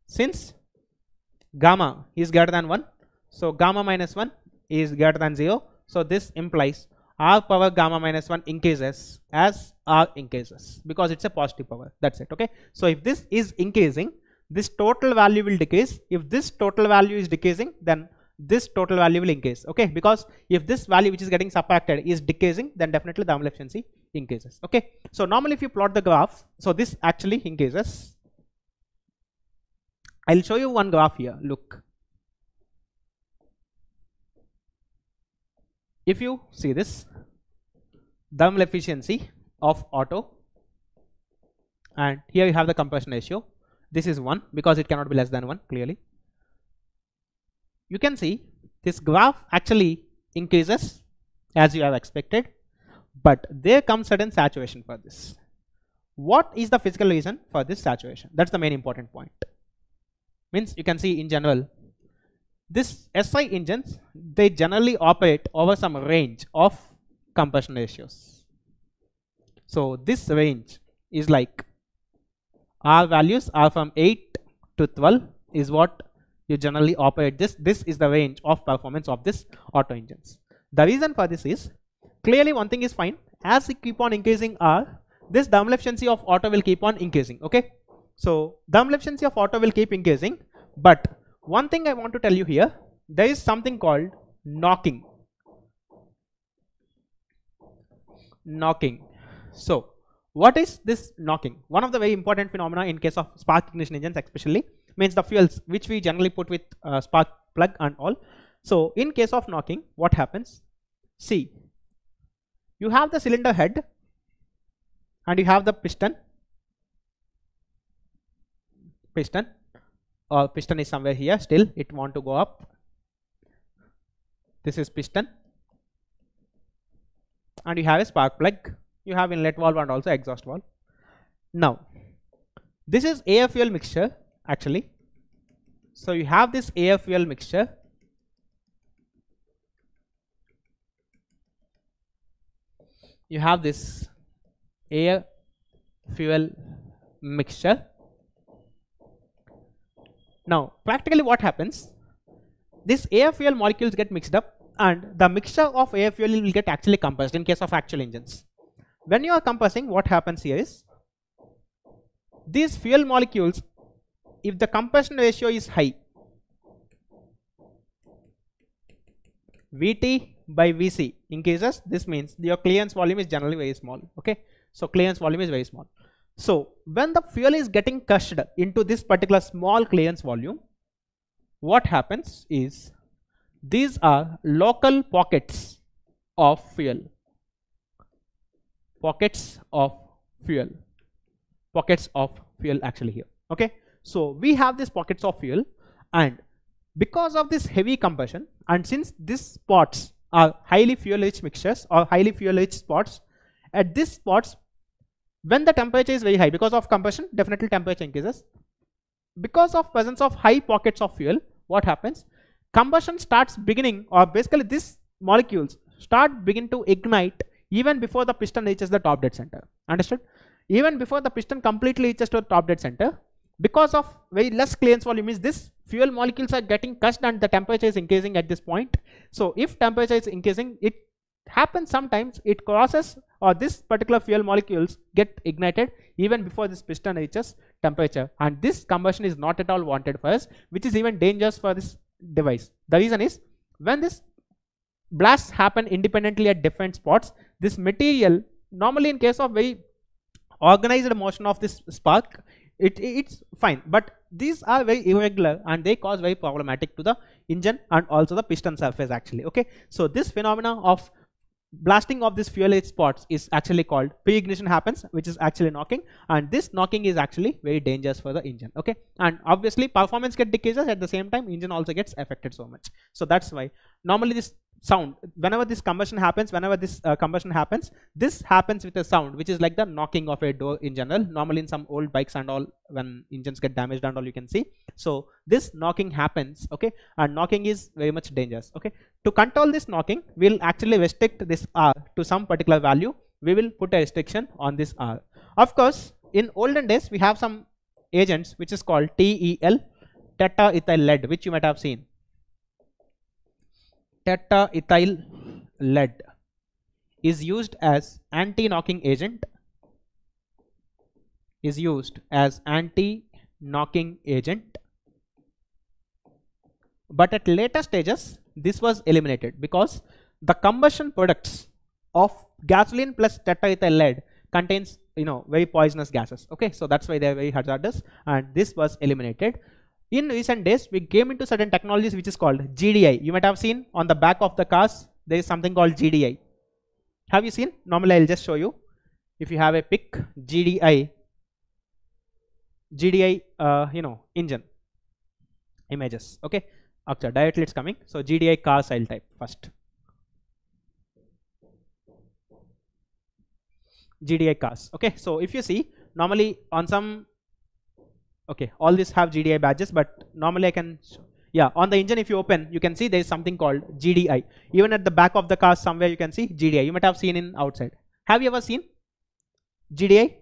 since gamma is greater than one, so gamma minus one is greater than zero. So this implies R power gamma minus one increases as R increases, because it's a positive power. That's it. Okay, so if this is increasing, this total value will decrease. If this total value is decreasing, then this total value will increase. Okay, because if this value which is getting subtracted is decreasing, then definitely thermal efficiency increases. Okay, so normally if you plot the graph, so this actually increases. I'll show you one graph here. Look, if you see this thermal efficiency of auto, and here you have the compression ratio. This is one, because it cannot be less than one clearly. You can see this graph actually increases as you have expected, but there comes certain saturation for this. What is the physical reason for this saturation? That's the main important point. Means you can see in general, this S I engines, they generally operate over some range of compression ratios. So this range is like, R values are from eight to twelve is what you generally operate. This this is the range of performance of this auto engines. The reason for this is, clearly one thing is fine, as we keep on increasing R, this thermal efficiency of auto will keep on increasing. Okay, so thermal efficiency of auto will keep increasing, but one thing I want to tell you here, there is something called knocking. Knocking so what is this knocking? One of the very important phenomena in case of spark ignition engines especially, means the fuels which we generally put with uh, spark plug and all. So in case of knocking, what happens? See, you have the cylinder head and you have the piston piston uh, piston is somewhere here, still it want to go up. This is piston, and you have a spark plug, you have inlet valve and also exhaust valve. Now this is air fuel mixture actually. So you have this air fuel mixture, you have this air fuel mixture. Now practically what happens, this air fuel molecules get mixed up, and the mixture of air fuel will get actually compressed in case of actual engines. When you are compressing, what happens here is, these fuel molecules, if the compression ratio is high, Vt by Vc increases. This means your clearance volume is generally very small. Okay, so clearance volume is very small. So when the fuel is getting crushed into this particular small clearance volume, what happens is, these are local pockets of fuel, pockets of fuel, pockets of fuel actually here. Okay, so we have these pockets of fuel, and because of this heavy compression, and since these spots are highly fuel rich mixtures or highly fuel rich spots, at these spots when the temperature is very high, because of compression definitely temperature increases, because of presence of high pockets of fuel, what happens, combustion starts beginning, or basically these molecules start begin to ignite even before the piston reaches the top dead center. Understood? Even before the piston completely reaches to the top dead center, because of very less clearance volume, means this fuel molecules are getting crushed and the temperature is increasing at this point. So if temperature is increasing, it happens sometimes, it crosses, or this particular fuel molecules get ignited even before this piston reaches temperature, and this combustion is not at all wanted for us, which is even dangerous for this device. The reason is, when this blasts happen independently at different spots, this material normally in case of very organized motion of this spark, it it's fine, but these are very irregular and they cause very problematic to the engine and also the piston surface actually. Okay, so this phenomena of blasting of this fuel edge spots is actually called pre-ignition happens, which is actually knocking, and this knocking is actually very dangerous for the engine. Okay, and obviously performance get decreases, at the same time engine also gets affected so much. So that's why normally this sound, whenever this combustion happens, whenever this uh, combustion happens, this happens with a sound which is like the knocking of a door in general, normally in some old bikes and all, when engines get damaged and all, you can see. So this knocking happens. Okay, and knocking is very much dangerous. Okay, to control this knocking, we'll actually restrict this R to some particular value. We will put a restriction on this R. Of course, in olden days we have some agents which is called T E L, tetraethyl lead, which you might have seen. Tetraethyl lead is used as anti-knocking agent, is used as anti-knocking agent, but at later stages this was eliminated because the combustion products of gasoline plus tetraethyl lead contains, you know, very poisonous gases. Okay, so that's why they are very hazardous, and this was eliminated. In recent days, we came into certain technologies which is called G D I. You might have seen on the back of the cars, there is something called G D I. Have you seen? Normally, I'll just show you. If you have a pic, G D I, G D I, uh, you know, engine images. Okay, after directly it's coming. So G D I cars, I'll type first. G D I cars. Okay, so if you see, normally on some. Okay, all these have G D I badges, but normally I can, yeah, on the engine if you open, you can see there is something called G D I. Even at the back of the car somewhere you can see G D I. You might have seen in outside. Have you ever seen G D I?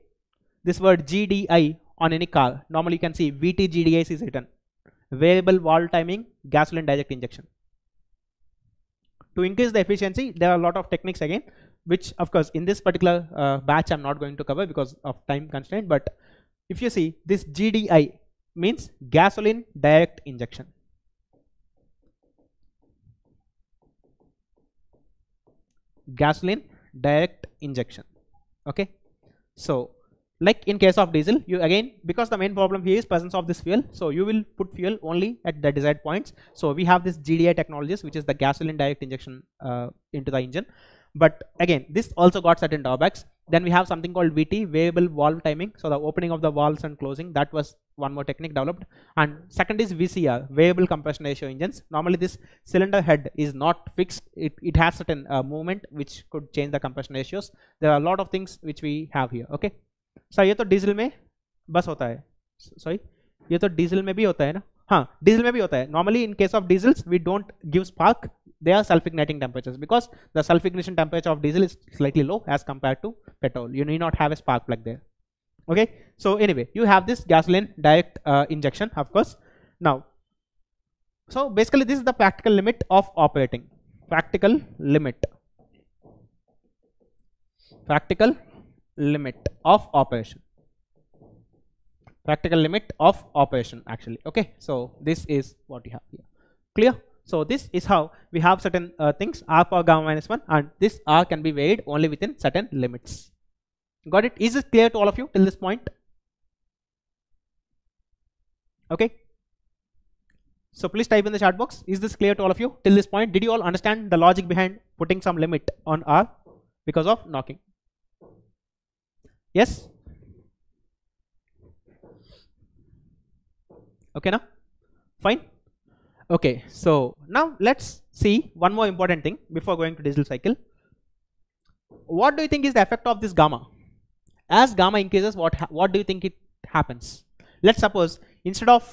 This word G D I on any car. Normally you can see V T G D I is written. Variable valve timing, gasoline direct injection. To increase the efficiency, there are a lot of techniques again, which of course in this particular uh, batch I'm not going to cover because of time constraint, but if you see, this G D I means gasoline direct injection. Gasoline direct injection. Okay. So, like in case of diesel, you again, because the main problem here is presence of this fuel, so you will put fuel only at the desired points. So we have this G D I technologies, which is the gasoline direct injection uh, into the engine. But again, this also got certain drawbacks. Then we have something called V T, variable valve timing. So the opening of the valves and closing, that was one more technique developed. And second is V C R, variable compression ratio engines. Normally this cylinder head is not fixed. It, it has certain uh, movement which could change the compression ratios. There are a lot of things which we have here, okay. So ये तो diesel में बस होता है, sorry, ये तो diesel में भी होता है ना, हाँ, diesel में भी होता है. Normally in case of diesels we don't give spark. They are self-igniting temperatures because the self-ignition temperature of diesel is slightly low as compared to petrol. You need not have a spark plug there. Okay. So anyway, you have this gasoline direct uh, injection, of course. Now, so basically this is the practical limit of operating. Practical limit. Practical limit of operation. Practical limit of operation actually. Okay. So this is what you have here. Clear? So this is how we have certain uh, things, R power gamma minus one, and this R can be varied only within certain limits. Got it? Is it clear to all of you till this point? Okay. So please type in the chat box. Is this clear to all of you till this point? Did you all understand the logic behind putting some limit on R because of knocking? Yes? Okay now? Fine? Okay, so now let's see one more important thing before going to diesel cycle. What do you think is the effect of this gamma? As gamma increases, what ha what do you think it happens? Let's suppose instead of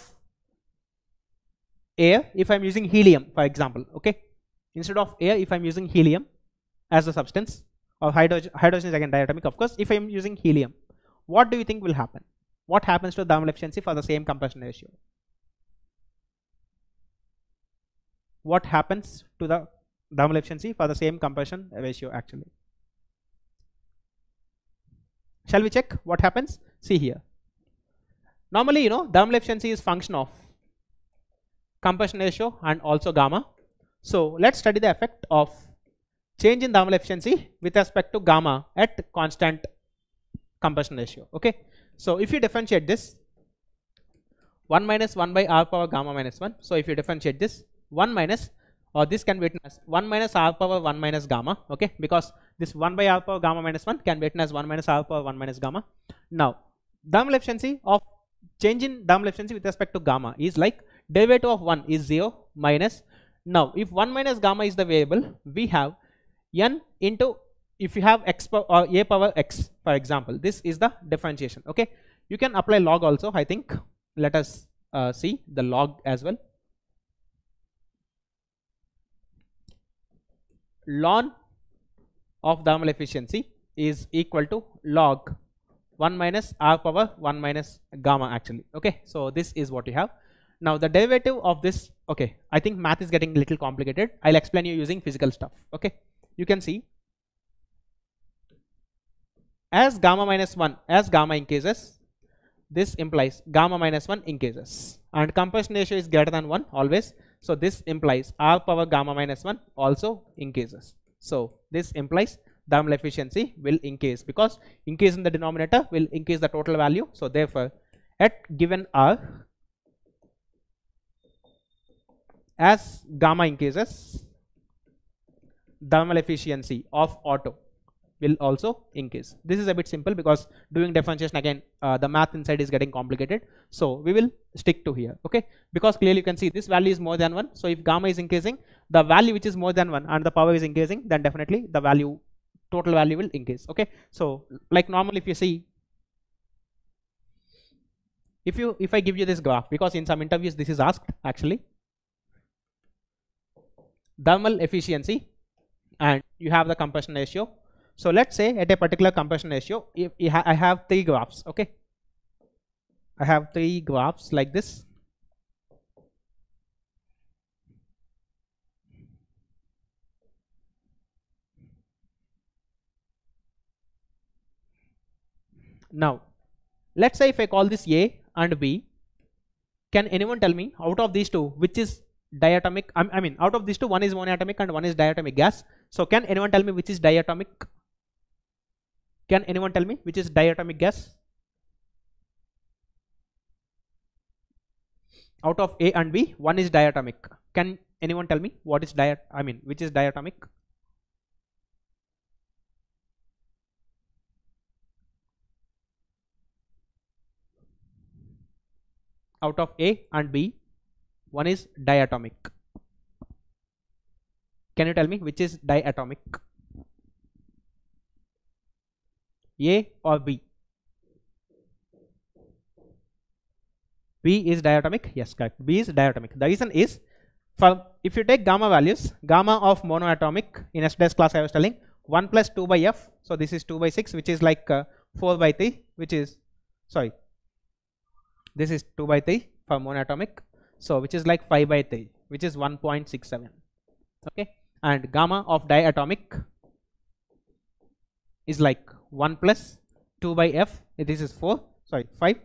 air, if I'm using helium, for example, okay, instead of air, if I'm using helium as a substance, or hydrogen, hydrogen is again diatomic, of course. If I'm using helium, what do you think will happen? What happens to the thermal efficiency for the same compression ratio? What happens to the thermal efficiency for the same compression ratio actually? Shall we check what happens? See here. Normally, you know, thermal efficiency is function of compression ratio and also gamma. So let's study the effect of change in thermal efficiency with respect to gamma at constant compression ratio. Okay. So if you differentiate this, one minus one by R power gamma minus one. So if you differentiate this, one minus, or this can be written as one minus R power one minus gamma, okay, because this one by R power gamma minus one can be written as one minus R power one minus gamma. Now thermal efficiency of change in thermal efficiency with respect to gamma is like derivative of one is zero minus, now if one minus gamma is the variable, we have n into, if you have x power or a power x, for example, this is the differentiation, okay. You can apply log also, I think. Let us uh, see the log as well. Ln of thermal efficiency is equal to log one minus R power one minus gamma actually, okay. So this is what you have. Now the derivative of this, okay, I think math is getting a little complicated. I'll explain you using physical stuff, okay. You can see as gamma minus one, as gamma increases, this implies gamma minus one increases, and compression ratio is greater than one always. So this implies R power gamma minus one also increases. So this implies thermal efficiency will increase because increase in the denominator will increase the total value. So therefore at given R, as gamma increases, thermal efficiency of auto will also increase. This is a bit simple because doing differentiation again, uh, the math inside is getting complicated. So we will stick to here, okay, because clearly you can see this value is more than one. So if gamma is increasing, the value which is more than one and the power is increasing, then definitely the value, total value will increase, okay. So like normally if you see, if you, if I give you this graph, because in some interviews this is asked actually, thermal efficiency and you have the compression ratio. So let's say at a particular compression ratio, if I have three graphs, okay, I have three graphs like this. Now let's say if I call this A and B, can anyone tell me out of these two which is diatomic? I, I mean out of these two, one is monatomic and one is diatomic gas. So can anyone tell me which is diatomic? Can anyone tell me which is diatomic gas? Out of A and B, one is diatomic. Can anyone tell me what is diat? I mean, which is diatomic? out of A and B, one is diatomic. Can you tell me which is diatomic? A or B? B is diatomic. Yes, correct. B is diatomic. The reason is, for if you take gamma values, gamma of monoatomic, in yesterday's class I was telling one plus two by F. So this is two by six, which is like uh, four by three, which is, sorry, this is two by three for monatomic. So which is like five by three, which is one point six seven. Okay. And gamma of diatomic is like one plus two by F. This is four, sorry, five.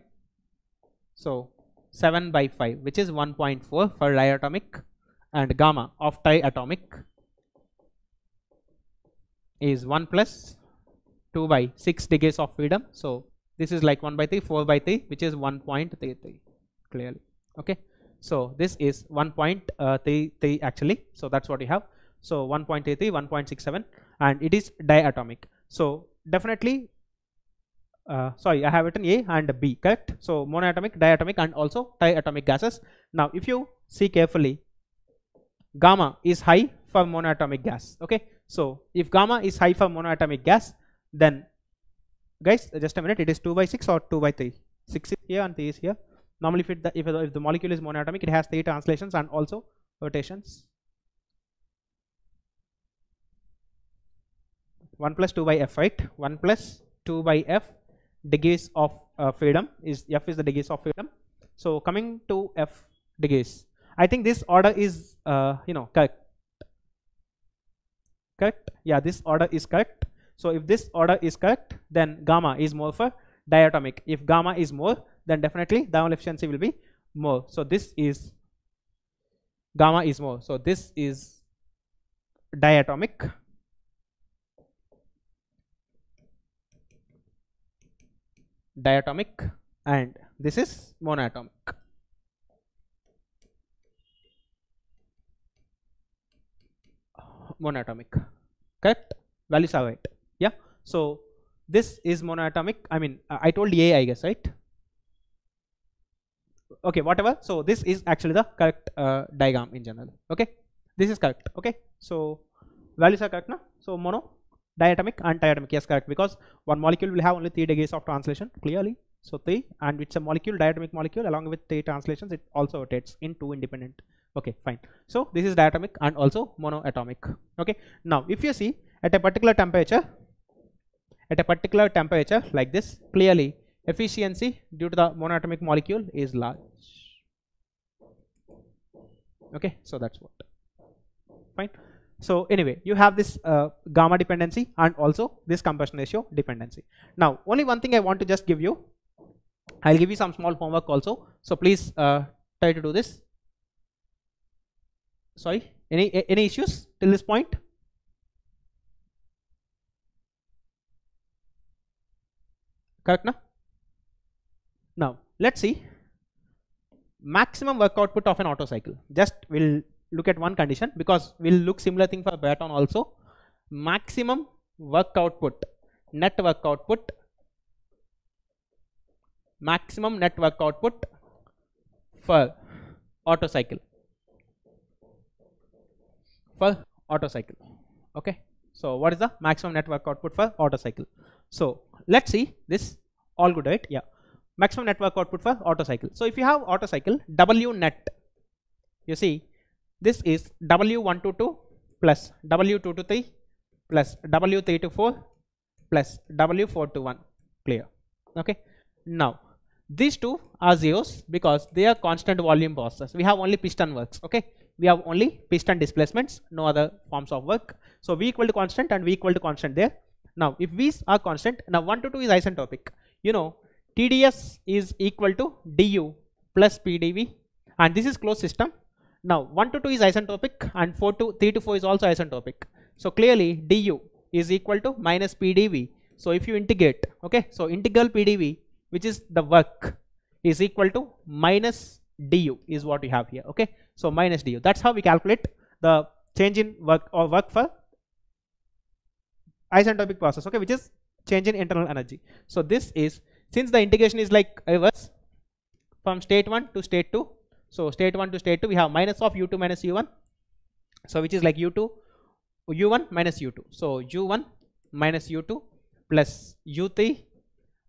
So seven by five, which is one point four for diatomic. And gamma of triatomic is one plus two by six degrees of freedom. So this is like one by three, four by three, which is one point three three clearly. Okay. So this is one point three three actually. So that's what you have. So one point three three, one point six seven, and it is diatomic. So definitely, uh, sorry, I have written A and B, correct? So monoatomic, diatomic, and also triatomic gases. Now, if you see carefully, gamma is high for monoatomic gas. Okay. So if gamma is high for monoatomic gas, then guys, just a minute, it is two by six or two by three. six is here and three is here. Normally, if, it, if, if the molecule is monoatomic, it has three translations and also rotations. one plus two by F, right? one plus two by F, degrees of uh, freedom is, F is the degrees of freedom. So coming to F degrees, I think this order is, uh, you know, correct. Correct? Yeah, this order is correct. So if this order is correct, then gamma is more for diatomic. If gamma is more, then definitely thermal efficiency will be more. So this is gamma is more. So this is diatomic. Diatomic, and this is monoatomic. Monoatomic. Correct? Values are right. Yeah. So this is monoatomic. I mean, uh, I told A, I guess, right? Okay, whatever. So this is actually the correct uh, diagram in general. Okay, this is correct. Okay, so values are correct now. So mono, diatomic, and triatomic. Yes, correct, because one molecule will have only three degrees of translation clearly. So three, and it's a molecule, diatomic molecule, along with three translations, it also rotates in two independent. Okay, fine. So this is diatomic and also monoatomic. Okay, now if you see at a particular temperature, at a particular temperature like this, clearly efficiency due to the monoatomic molecule is large. Okay, so that's what. Fine. So anyway, you have this uh, gamma dependency and also this compression ratio dependency. Now, only one thing I want to just give you. I'll give you some small homework also. So please uh, try to do this. Sorry, any any issues till this point? Correct, na? Now let's see maximum work output of an auto cycle. Just we'll look at one condition, because we'll look similar thing for Brayton also. Maximum work output, net work output, maximum net work output for auto cycle, for auto cycle. Okay, so what is the maximum net work output for auto cycle? So let's see this. All good, right? Yeah. Maximum net work output for auto cycle. So if you have auto cycle W net, you see this is W one to two plus W two to three plus W three to four plus W four to one, clear. Okay. Now these two are zeros because they are constant volume process. We have only piston works. Okay. We have only piston displacements, no other forms of work. So V equal to constant and V equal to constant there. Now if V's are constant, now one to two is isentropic. You know, T D S is equal to D U plus P D V, and this is closed system. Now one to two is isentropic and four to three to four is also isentropic. So clearly D U is equal to minus P D V. So if you integrate, okay, so integral P D V, which is the work, is equal to minus D U is what we have here. Okay, so minus D U. That's how we calculate the change in work or work for isentropic process, okay, which is change in internal energy. So this is, since the integration is like reverse, from state one to state two. So state one to state two, we have minus of u two minus u one. So which is like u two, u one minus u two. So u one minus u two plus u three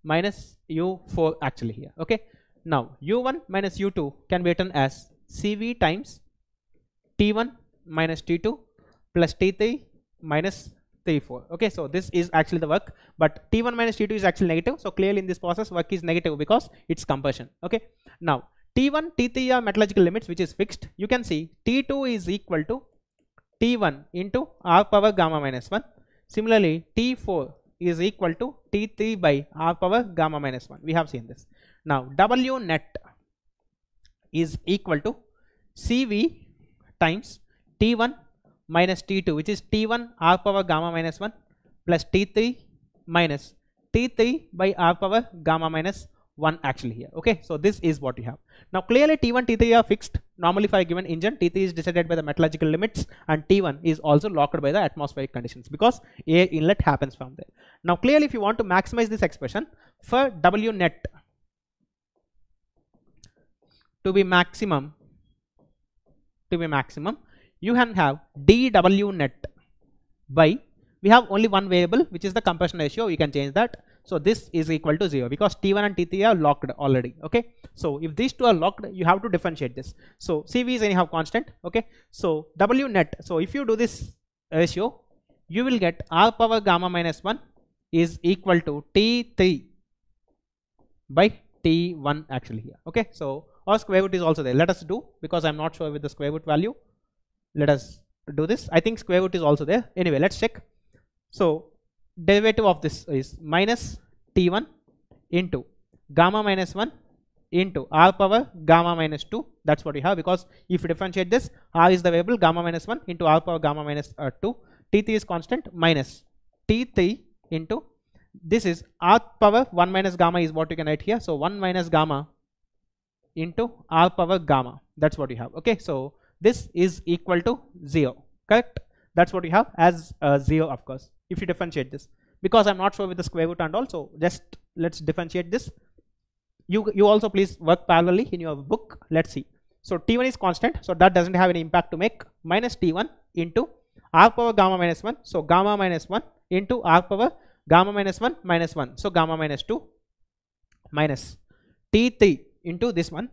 minus u four actually here. Okay. Now u one minus u two can be written as C V times T one minus T two plus T three minus T four. Okay. So this is actually the work, but T one minus T two is actually negative. So clearly in this process work is negative because it's compression. Okay. Now T one, T three are metallurgical limits which is fixed. You can see T two is equal to T one into R power gamma minus one. Similarly, T four is equal to T three by R power gamma minus one. We have seen this. Now, W net is equal to C V times T one minus T two, which is T one R power gamma minus one plus T three minus T three by R power gamma minus one actually here. Okay, so this is what you have. Now clearly T one, T three are fixed. Normally for a given engine, T three is decided by the metallurgical limits and T one is also locked by the atmospheric conditions because air inlet happens from there. Now clearly if you want to maximize this expression, for W net to be maximum, to be maximum, you can have D W net by, we have only one variable which is the compression ratio, you can change that. So this is equal to zero because T one and T three are locked already. Okay. So if these two are locked, you have to differentiate this. So C V is anyhow constant. Okay. So W net. So if you do this ratio, you will get R power gamma minus one is equal to T three by T one actually here. Okay. So or square root is also there. Let us do, because I'm not sure with the square root value. Let us do this. I think square root is also there. Anyway, let's check. So derivative of this is minus T one into gamma minus one into R power gamma minus two. That's what we have, because if you differentiate this, R is the variable, gamma minus one into R power gamma minus uh, two. T three is constant, minus T three into, this is R power one minus gamma is what you can write here. So one minus gamma into R power gamma. That's what you have. Okay. So this is equal to zero. Correct. That's what you have as uh, zero, of course, if you differentiate this, because I'm not sure with the square root and all, so just let's differentiate this. You, you also please work parallelly in your book. Let's see. So T one is constant, so that doesn't have any impact to make, minus T one into R power gamma minus one. So gamma minus one into R power gamma minus one minus one. So gamma minus two minus T three into this one,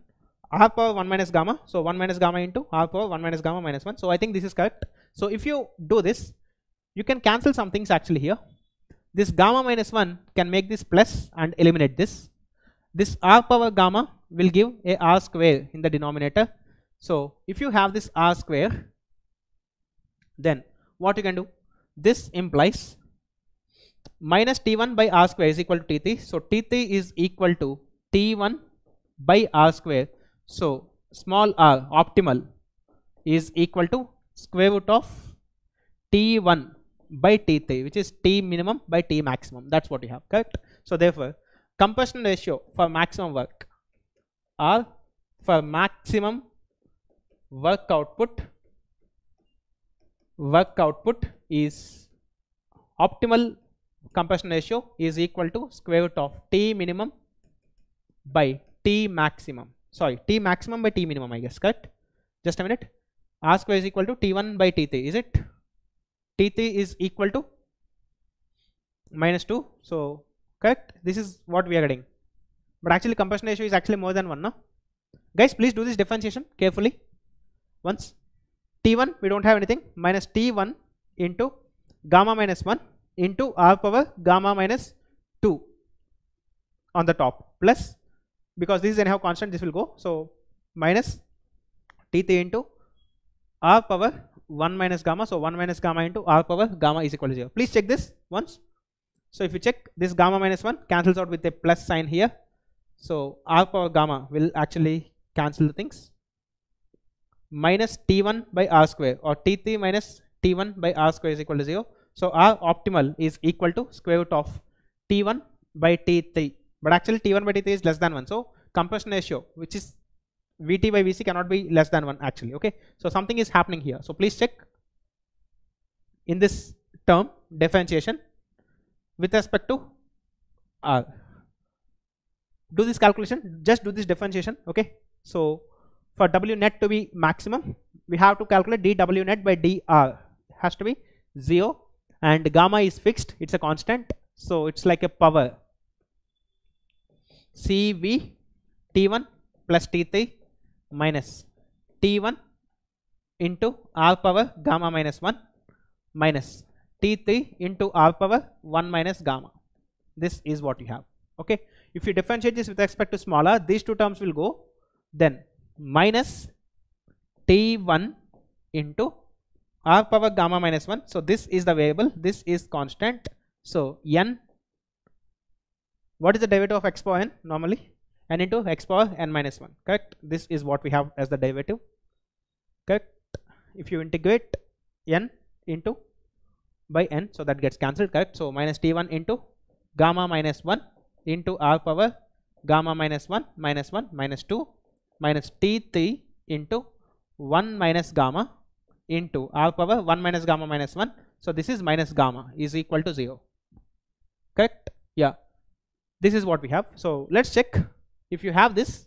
R power one minus gamma. So one minus gamma into R power one minus gamma minus one. So I think this is correct. So if you do this, you can cancel some things actually here. This gamma minus one can make this plus and eliminate this. This R power gamma will give a R square in the denominator. So if you have this R square, then what you can do? This implies minus T one by R square is equal to T three. So T three is equal to T one by R square. So small r optimal is equal to square root of T one by T three, which is T minimum by T maximum. That's what you have, correct? So therefore compression ratio for maximum work, or for maximum work output, work output is optimal compression ratio is equal to square root of T minimum by T maximum, sorry, T maximum by T minimum, I guess, correct? Just a minute. R square is equal to T one by T three, is it? T three is equal to minus two, so correct, this is what we are getting. But actually compression ratio is actually more than one now. Guys, please do this differentiation carefully. Once T one, we don't have anything, minus T one into gamma minus one into R power gamma minus two on the top, plus, because this is anyhow constant, this will go, so minus T three into R power one minus gamma. So one minus gamma into R power gamma is equal to zero. Please check this once. So if you check, this gamma minus one cancels out with a plus sign here. So R power gamma will actually cancel the things. Minus T one by R square, or T three minus T one by R square is equal to zero. So R optimal is equal to square root of T one by T three. But actually T one by T three is less than one. So compression ratio, which is Vt by Vc, cannot be less than one actually. Okay. So something is happening here. So please check in this term differentiation with respect to R. do this calculation, just do this differentiation. Okay, so for W net to be maximum, we have to calculate dW net by dr has to be zero, and gamma is fixed, it's a constant, so it's like a power C V T one plus T three minus T one into R power gamma minus one minus T three into R power one minus gamma. This is what you have. Okay, if you differentiate this with respect to smaller, these two terms will go, then minus T one into R power gamma minus one. So this is the variable, this is constant. So n, what is the derivative of x power n normally? N into x power n minus one, correct? This is what we have as the derivative, correct? If you integrate n into by n, so that gets cancelled, correct? So minus T one into gamma minus one into R power gamma minus one minus one minus two minus T three into one minus gamma into R power one minus gamma minus one. So this is minus gamma is equal to zero, correct? Yeah, this is what we have. So let's check if you have this.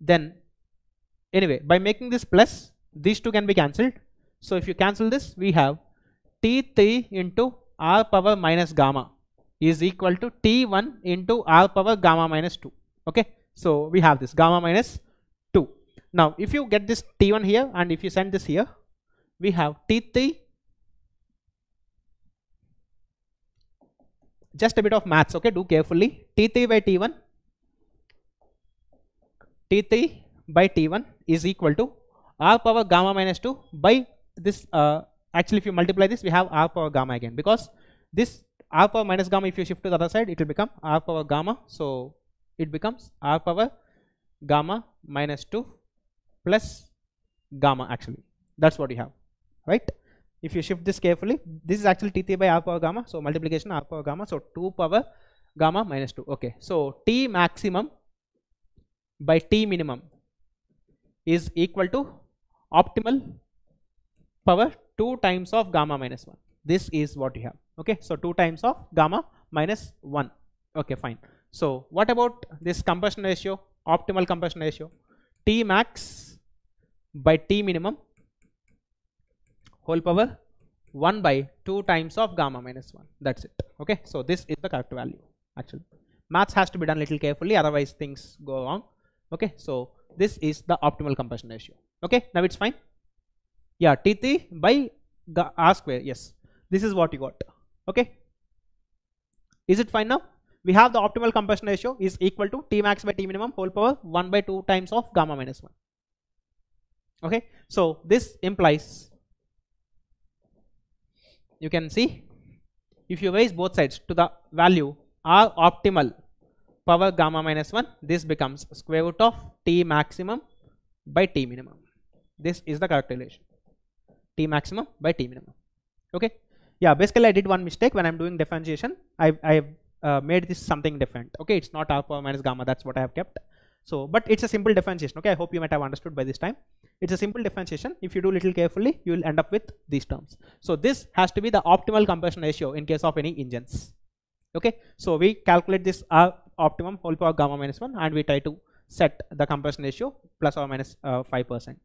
Then anyway, by making this plus, these two can be cancelled. So if you cancel this, we have T three into R power minus gamma is equal to T one into R power gamma minus two. Okay, so we have this gamma minus two. Now if you get this T one here and if you send this here, we have T three. Just a bit of maths, okay, do carefully. T three by T one, T three by T one is equal to R power gamma minus two by this, uh, actually if you multiply this, we have R power gamma again, because this R power minus gamma, if you shift to the other side, it will become R power gamma. So it becomes R power gamma minus two plus gamma, actually that's what you have, right? If you shift this carefully, this is actually T three by R power gamma, so multiplication R power gamma, so two power gamma minus two. Okay, so T maximum by T minimum is equal to optimal power two times of gamma minus one. This is what you have. Okay, so two times of gamma minus one. Okay, fine. So what about this compression ratio, optimal compression ratio? T max by T minimum whole power one by two times of gamma minus one. That's it. Okay, so this is the correct value. Actually maths has to be done little carefully, otherwise things go wrong. Okay, so this is the optimal compression ratio. Okay, now it's fine. Yeah, T three by R square. Yes, this is what you got. Okay, is it fine? Now we have the optimal compression ratio is equal to T max by T minimum whole power one by two times of gamma minus one. Okay, so this implies, you can see, if you raise both sides to the value R optimal power gamma minus one, this becomes square root of T maximum by T minimum. This is the correct relation, T maximum by T minimum. Okay, yeah, basically I did one mistake when I'm doing differentiation. I I uh, made this something different. Okay, it's not R power minus gamma, that's what I have kept. So but it's a simple differentiation. Okay, I hope you might have understood by this time. It's a simple differentiation. If you do little carefully, you will end up with these terms. So this has to be the optimal compression ratio in case of any engines. Okay, so we calculate this R optimum whole power gamma minus one and we try to set the compression ratio plus or minus uh, five percent.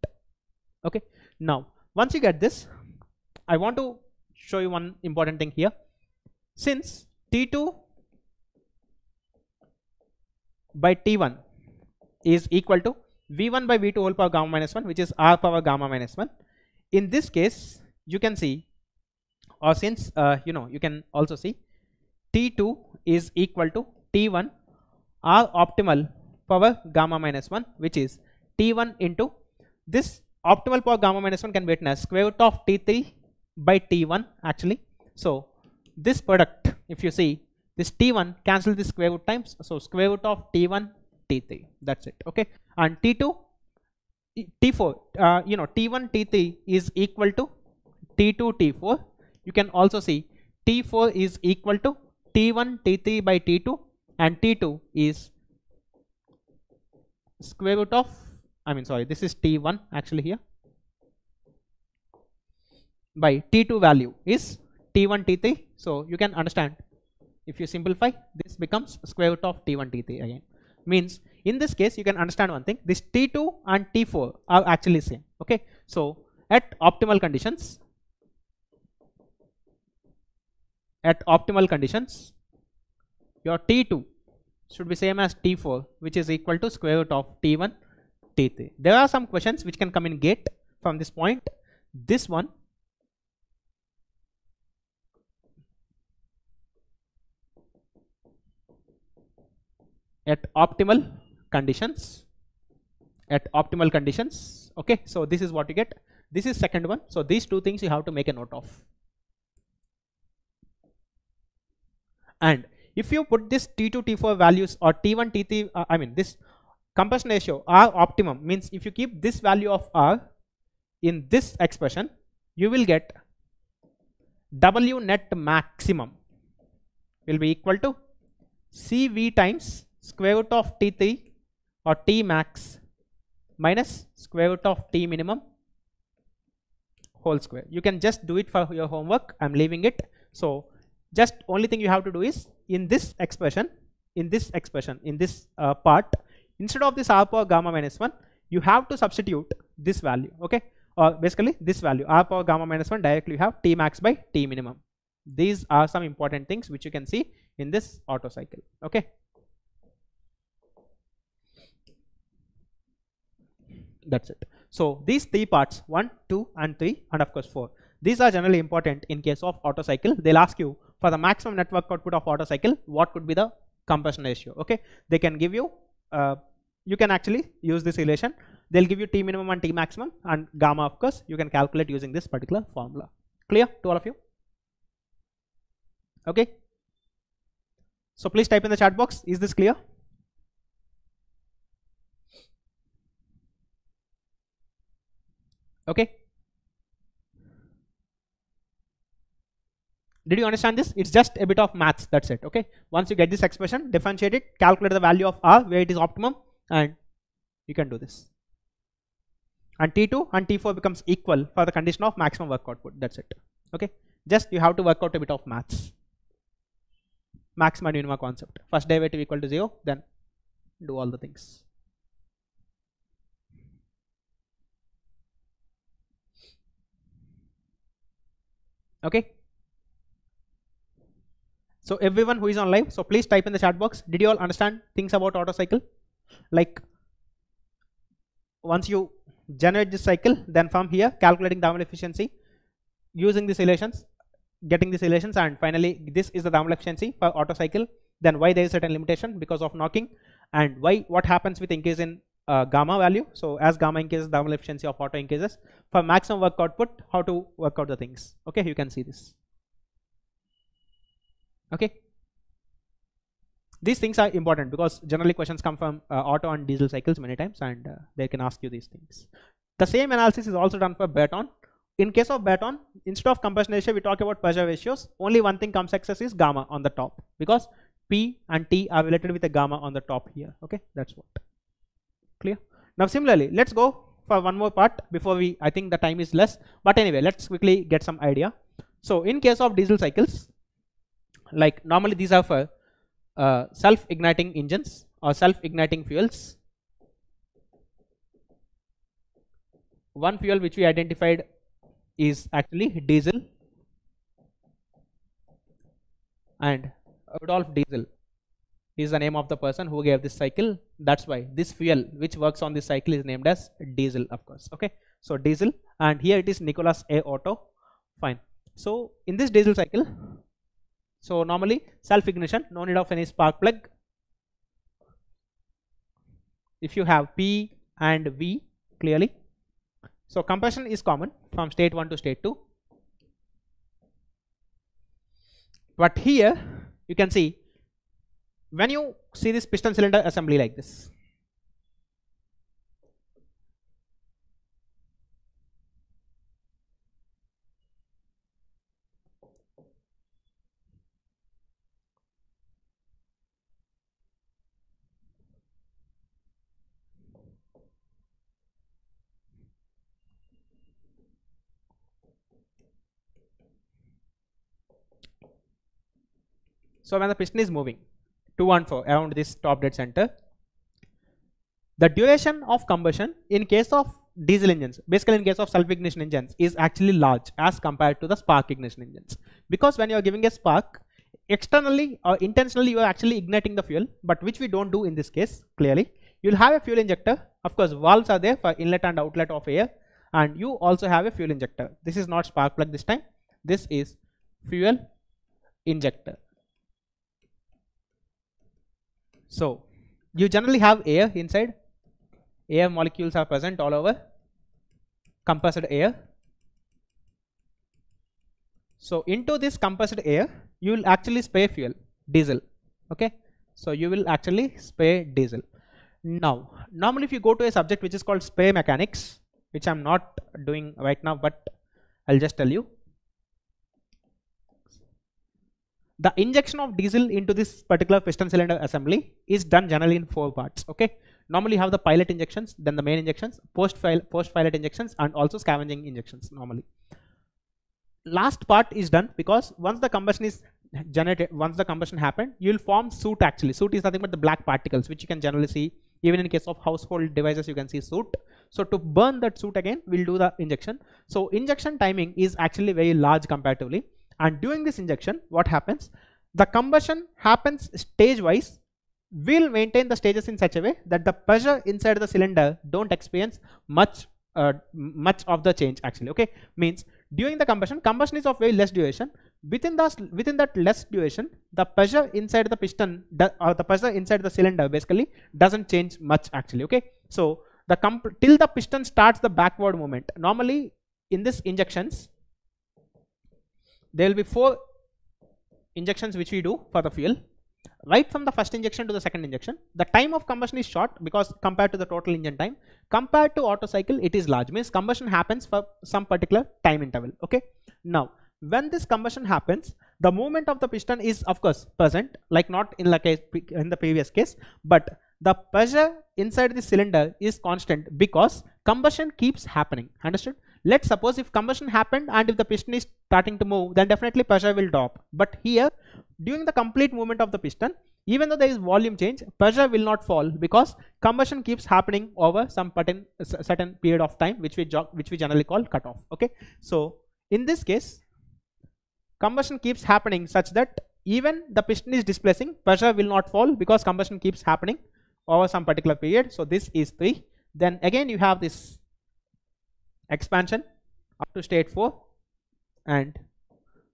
Okay, now once you get this, I want to show you one important thing here. Since T two by T one is equal to V one by V two whole power gamma minus one, which is R power gamma minus one. In this case, you can see, or since uh, you know, you can also see T two is equal to T one R optimal power gamma minus one, which is T one into this optimal power gamma minus one can be written as square root of T three by T one actually. So this product, if you see this T one cancel this square root times, so square root of T one T three, that's it. Okay, and T two T four uh, you know T one T three is equal to T two T four. You can also see T four is equal to T one T three by T two, and T two is square root of, I mean sorry, this is T one actually here, by T two value is T one T three. So you can understand, if you simplify, this becomes square root of T one T three again. means in this case you can understand one thing, this T two and T four are actually same. Okay, so at optimal conditions, at optimal conditions your T two should be same as T four, which is equal to square root of T one, T three. There are some questions which can come in gate from this point. This one, at optimal conditions, at optimal conditions, okay, so this is what you get. This is second one. So these two things you have to make a note of. And if you put this T two T four values or T one T three, uh, I mean this compression ratio R optimum, means if you keep this value of R in this expression, you will get W net maximum will be equal to C V times square root of T three or T max minus square root of T minimum whole square. You can just do it for your homework. I'm leaving it. So just only thing you have to do is in this expression, in this expression, in this uh, part, instead of this R power gamma minus one, you have to substitute this value, okay, or basically this value R power gamma minus one directly you have T max by T minimum. These are some important things which you can see in this Otto cycle, okay. That's it. So these three parts, one, two and three, and of course four. These are generally important in case of Otto cycle. They'll ask you for the maximum network output of Otto cycle, what could be the compression ratio, okay. They can give you, uh, you can actually use this relation. They'll give you T minimum and T maximum, and gamma of course you can calculate using this particular formula. Clear to all of you? Okay. So please type in the chat box, is this clear? Okay, did you understand this? It's just a bit of maths, that's it. Okay, once you get this expression, differentiate it, calculate the value of R where it is optimum, and you can do this, and T two and T four becomes equal for the condition of maximum work output. That's it. Okay, just you have to work out a bit of maths, maxima and minima concept, first derivative equal to zero, then do all the things. Okay, so everyone who is on live, so please type in the chat box, did you all understand things about Otto cycle? Like once you generate this cycle, then from here calculating the thermal efficiency using these relations, getting these relations, and finally this is the thermal efficiency for Otto cycle. Then why there is certain limitation because of knocking, and why what happens with increase in Uh, gamma value. So as gamma increases, thermal efficiency of Otto increases. For maximum work output, how to work out the things, okay, you can see this. Okay, these things are important because generally questions come from uh, Otto and diesel cycles many times, and uh, they can ask you these things. The same analysis is also done for Brayton. In case of Brayton, instead of compression ratio we talk about pressure ratios. Only one thing comes excess is gamma on the top, because P and T are related with a gamma on the top here, okay, that's what. Clear? Now similarly, let's go for one more part before we, I think the time is less, but anyway, let's quickly get some idea. So in case of diesel cycles, like normally these are for uh, self-igniting engines or self-igniting fuels. One fuel which we identified is actually diesel, and Rudolf Diesel is the name of the person who gave this cycle. That's why this fuel which works on this cycle is named as diesel, of course. Okay, so diesel, and here it is Nicholas A. Otto. Fine. So in this diesel cycle, so normally self ignition, no need of any spark plug. If you have P and V clearly, so compression is common from state one to state two. But here you can see, when you see this piston cylinder assembly like this, so when the piston is moving two and four around this top dead center, The duration of combustion in case of diesel engines, basically in case of self-ignition engines, is actually large as compared to the spark ignition engines. Because when you are giving a spark, externally or intentionally you are actually igniting the fuel, but which we don't do in this case clearly. You will have a fuel injector, of course valves are there for inlet and outlet of air, and you also have a fuel injector. This is not spark plug this time, this is fuel injector. So you generally have air inside, air molecules are present all over, compressed air. So into this compressed air you will actually spray fuel, diesel, okay. So you will actually spray diesel. Now normally if you go to a subject which is called spray mechanics, which I am not doing right now, but I will just tell you. The injection of diesel into this particular piston cylinder assembly is done generally in four parts, okay. Normally you have the pilot injections, then the main injections, post post pilot injections, and also scavenging injections normally. Last part is done because once the combustion is generated, once the combustion happened, you will form soot actually. Soot is nothing but the black particles which you can generally see, even in case of household devices you can see soot. So to burn that soot again, we will do the injection. So injection timing is actually very large comparatively, and during this injection what happens, the combustion happens stage wise. We will maintain the stages in such a way that the pressure inside the cylinder don't experience much uh, much of the change actually, okay. Means during the combustion, combustion is of very less duration. Within the within that less duration, the pressure inside the piston or the pressure inside the cylinder basically doesn't change much actually, okay. So the comp till the piston starts the backward movement. Normally in this injections there will be four injections which we do for the fuel. Right from the first injection to the second injection, the time of combustion is short because compared to the total engine time, compared to Otto cycle it is large, means combustion happens for some particular time interval, okay. Now when this combustion happens, the movement of the piston is of course present, like not in the case in the previous case, but the pressure inside the cylinder is constant because combustion keeps happening, understood? Let's suppose if combustion happened and if the piston is starting to move, then definitely pressure will drop. But here during the complete movement of the piston, even though there is volume change, pressure will not fall because combustion keeps happening over some certain, certain period of time which we, which we generally call cutoff, okay. So in this case combustion keeps happening such that even the piston is displacing, pressure will not fall because combustion keeps happening over some particular period. So this is three. Then again you have this expansion up to state four, and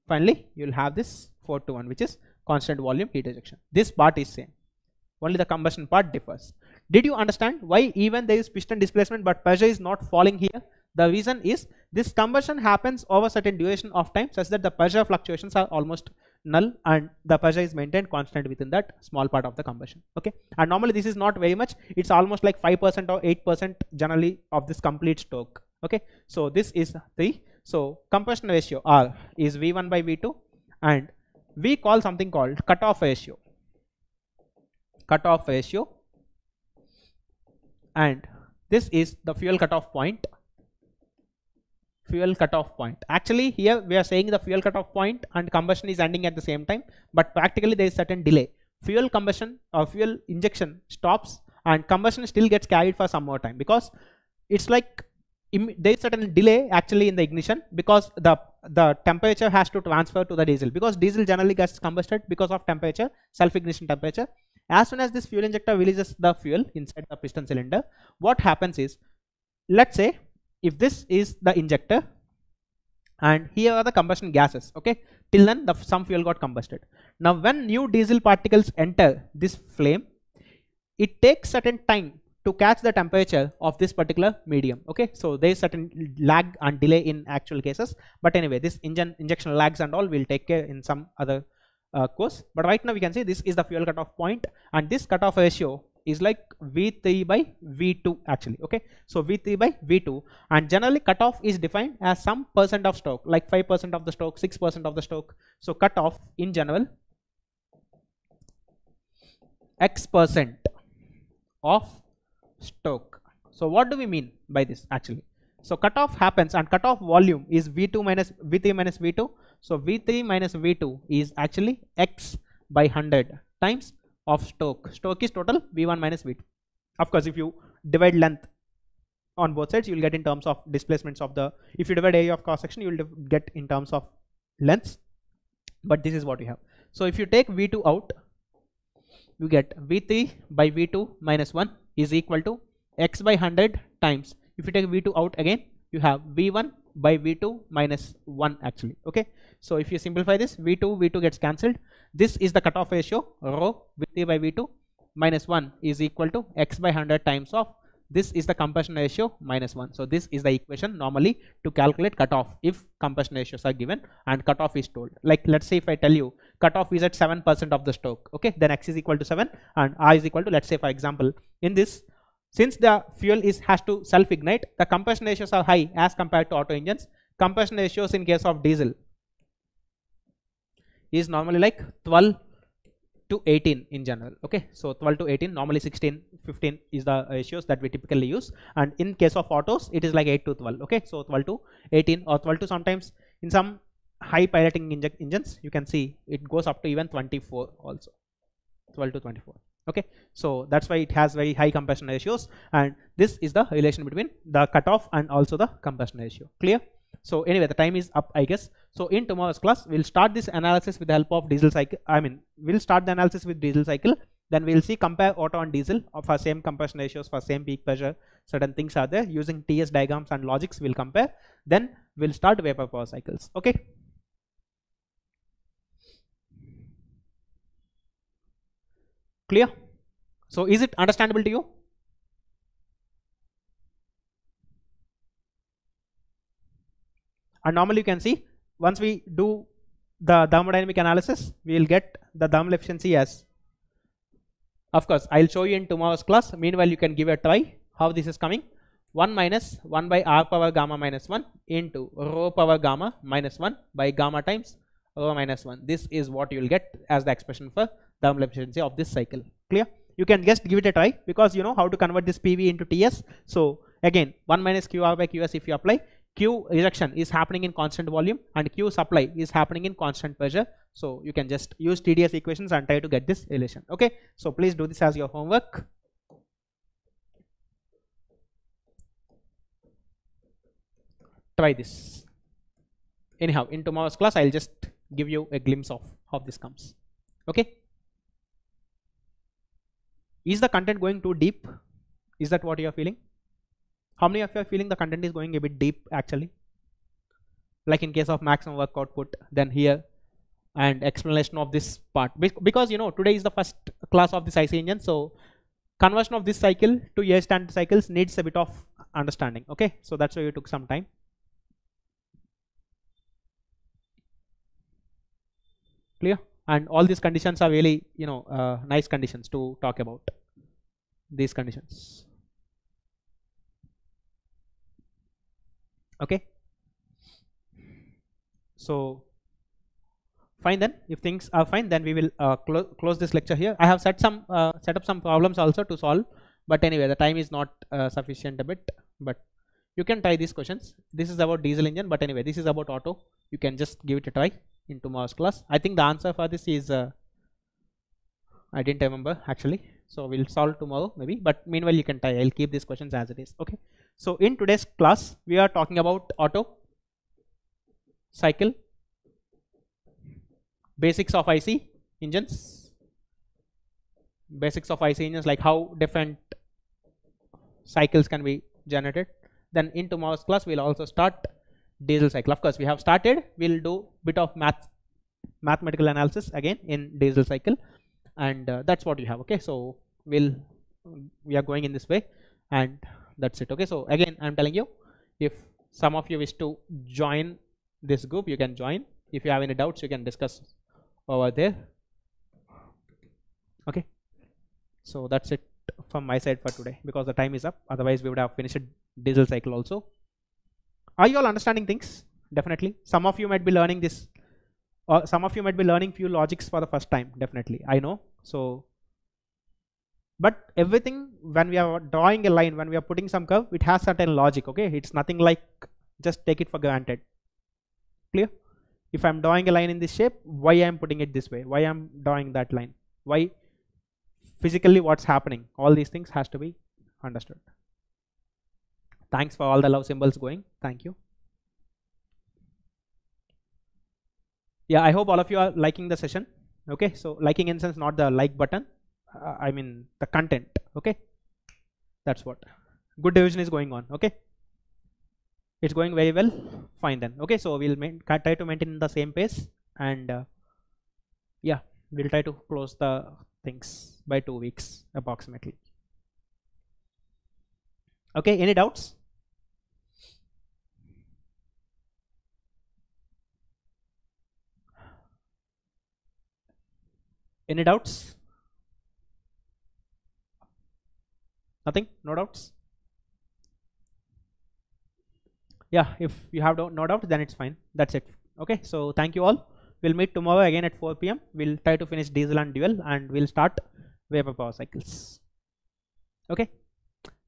finally you will have this four to one, which is constant volume heat rejection. This part is same, only the combustion part differs. Did you understand why even there is piston displacement but pressure is not falling here? The reason is this combustion happens over certain duration of time such that the pressure fluctuations are almost null and the pressure is maintained constant within that small part of the combustion, okay. And normally this is not very much, it's almost like five percent or eight percent generally of this complete stroke, okay. So this is three. So compression ratio R is V one by V two, and we call something called cutoff ratio, cutoff ratio, and this is the fuel cutoff point, fuel cutoff point. Actually here we are saying the fuel cutoff point and combustion is ending at the same time, but practically there is certain delay. Fuel combustion or fuel injection stops and combustion still gets carried for some more time because it's like there is certain delay actually in the ignition because the the temperature has to transfer to the diesel, because diesel generally gets combusted because of temperature, self-ignition temperature. As soon as this fuel injector releases the fuel inside the piston cylinder, what happens is, let's say if this is the injector and here are the combustion gases, okay, till then the some fuel got combusted. Now when new diesel particles enter this flame, it takes certain time to catch the temperature of this particular medium, okay. So there is certain lag and delay in actual cases, but anyway this engine injection lags and all we'll take care in some other uh, course. But right now we can say this is the fuel cutoff point, and this cutoff ratio is like V three by V two actually, okay. So V three by V two, and generally cutoff is defined as some percent of stroke, like five percent of the stroke, six percent of the stroke. So cutoff in general X percent of stroke. So what do we mean by this actually? So cutoff happens, and cutoff volume is V two minus V three minus V two. So V three minus V two is actually X by one hundred times of stroke. Stroke is total V one minus V two. Of course if you divide length on both sides, you will get in terms of displacements of the, if you divide area of cross section, you will get in terms of lengths. But this is what you have. So if you take V two out, you get V three by V two minus one is equal to x by one hundred times. If you take V two out again, you have V one by V two minus one actually. Okay. So if you simplify this, V two, V two gets cancelled. This is the cutoff ratio, rho V three by V two minus one is equal to x by one hundred times of, this is the compression ratio minus one. So this is the equation normally to calculate cutoff if compression ratios are given and cutoff is told. Like let's say if I tell you cutoff is at seven percent of the stroke, okay, then x is equal to seven and r is equal to, let's say for example, in this, since the fuel is has to self-ignite, the compression ratios are high as compared to auto engines. Compression ratios in case of diesel is normally like twelve to eighteen in general, okay. So twelve to eighteen, normally sixteen, fifteen is the ratios that we typically use, and in case of autos it is like eight to twelve, okay. So twelve to eighteen or twelve to, sometimes in some high piloting engines you can see it goes up to even twenty-four also, twelve to twenty-four, okay. So that's why it has very high compression ratios, and this is the relation between the cutoff and also the compression ratio. Clear? So anyway, the time is up, I guess. So in tomorrow's class, we'll start this analysis with the help of diesel cycle. I mean, we'll start the analysis with diesel cycle. Then we'll see compare auto and diesel for same compression ratios, for same peak pressure. Certain things are there using T S diagrams and logics. We'll compare. Then we'll start vapor power cycles. Okay. Clear? So is it understandable to you? And normally you can see, once we do the thermodynamic analysis, we will get the thermal efficiency as, of course, I will show you in tomorrow's class. Meanwhile, you can give a try how this is coming. one minus one by r power gamma minus one into rho power gamma minus one by gamma times rho minus one. This is what you will get as the expression for thermal efficiency of this cycle. Clear? You can just give it a try because you know how to convert this P V into T S. So again, one minus Q R by Q S if you apply. Q rejection is happening in constant volume and Q supply is happening in constant pressure. So you can just use T D S equations and try to get this relation. Okay. So please do this as your homework. Try this. Anyhow, in tomorrow's class, I'll just give you a glimpse of how this comes. Okay. Is the content going too deep? Is that what you're feeling? How many of you are feeling the content is going a bit deep actually? Like in case of maximum work output, then here and explanation of this part. Be because you know today is the first class of this I C engine, so conversion of this cycle to Air Standard cycles needs a bit of understanding. Okay, so that's why you took some time. Clear? And all these conditions are really, you know, uh, nice conditions to talk about. These conditions. Okay, so fine, then if things are fine, then we will uh, clo close this lecture here. I have set some uh, set up some problems also to solve, but anyway the time is not uh, sufficient a bit, but you can try these questions. This is about diesel engine, but anyway this is about auto. You can just give it a try in tomorrow's class. I think the answer for this is uh, I didn't remember actually, so we'll solve tomorrow maybe, but meanwhile you can try. I'll keep these questions as it is. Okay. So in today's class, we are talking about auto, cycle, basics of I C engines, basics of I C engines, like how different cycles can be generated. Then in tomorrow's class, we'll also start diesel cycle. Of course, we have started, we'll do bit of math, mathematical analysis again in diesel cycle, and uh, that's what you have. Okay, so we'll, we are going in this way, and that's it. Okay, so again I'm telling you, if some of you wish to join this group, you can join. If you have any doubts, you can discuss over there. Okay, so that's it from my side for today because the time is up, otherwise we would have finished diesel cycle also. Are you all understanding things? Definitely some of you might be learning this, or some of you might be learning few logics for the first time. Definitely, I know. So but everything, when we are drawing a line, when we are putting some curve, it has certain logic, okay? It's nothing like just take it for granted. Clear? If I'm drawing a line in this shape, why I'm putting it this way? Why I'm drawing that line? Why physically what's happening? All these things has to be Understood. Thanks for all the love symbols going. Thank you. Yeah, I hope all of you are liking the session. Okay, so liking in sense not the like button, uh, I mean the content. Okay, that's what good division is going on. Okay, it's going very well. Fine then. Okay, so we'll try to maintain the same pace, and uh, yeah, we'll try to close the things by two weeks approximately. Okay, any doubts? Any doubts? Nothing? No doubts? Yeah, if you have no doubt, then it's fine. That's it. Okay, so thank you all. We'll meet tomorrow again at four P M We'll try to finish diesel and dual, and we'll start vapor power cycles. Okay.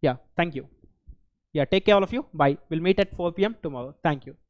Yeah, thank you. Yeah, take care all of you. Bye. We'll meet at four P M tomorrow. Thank you.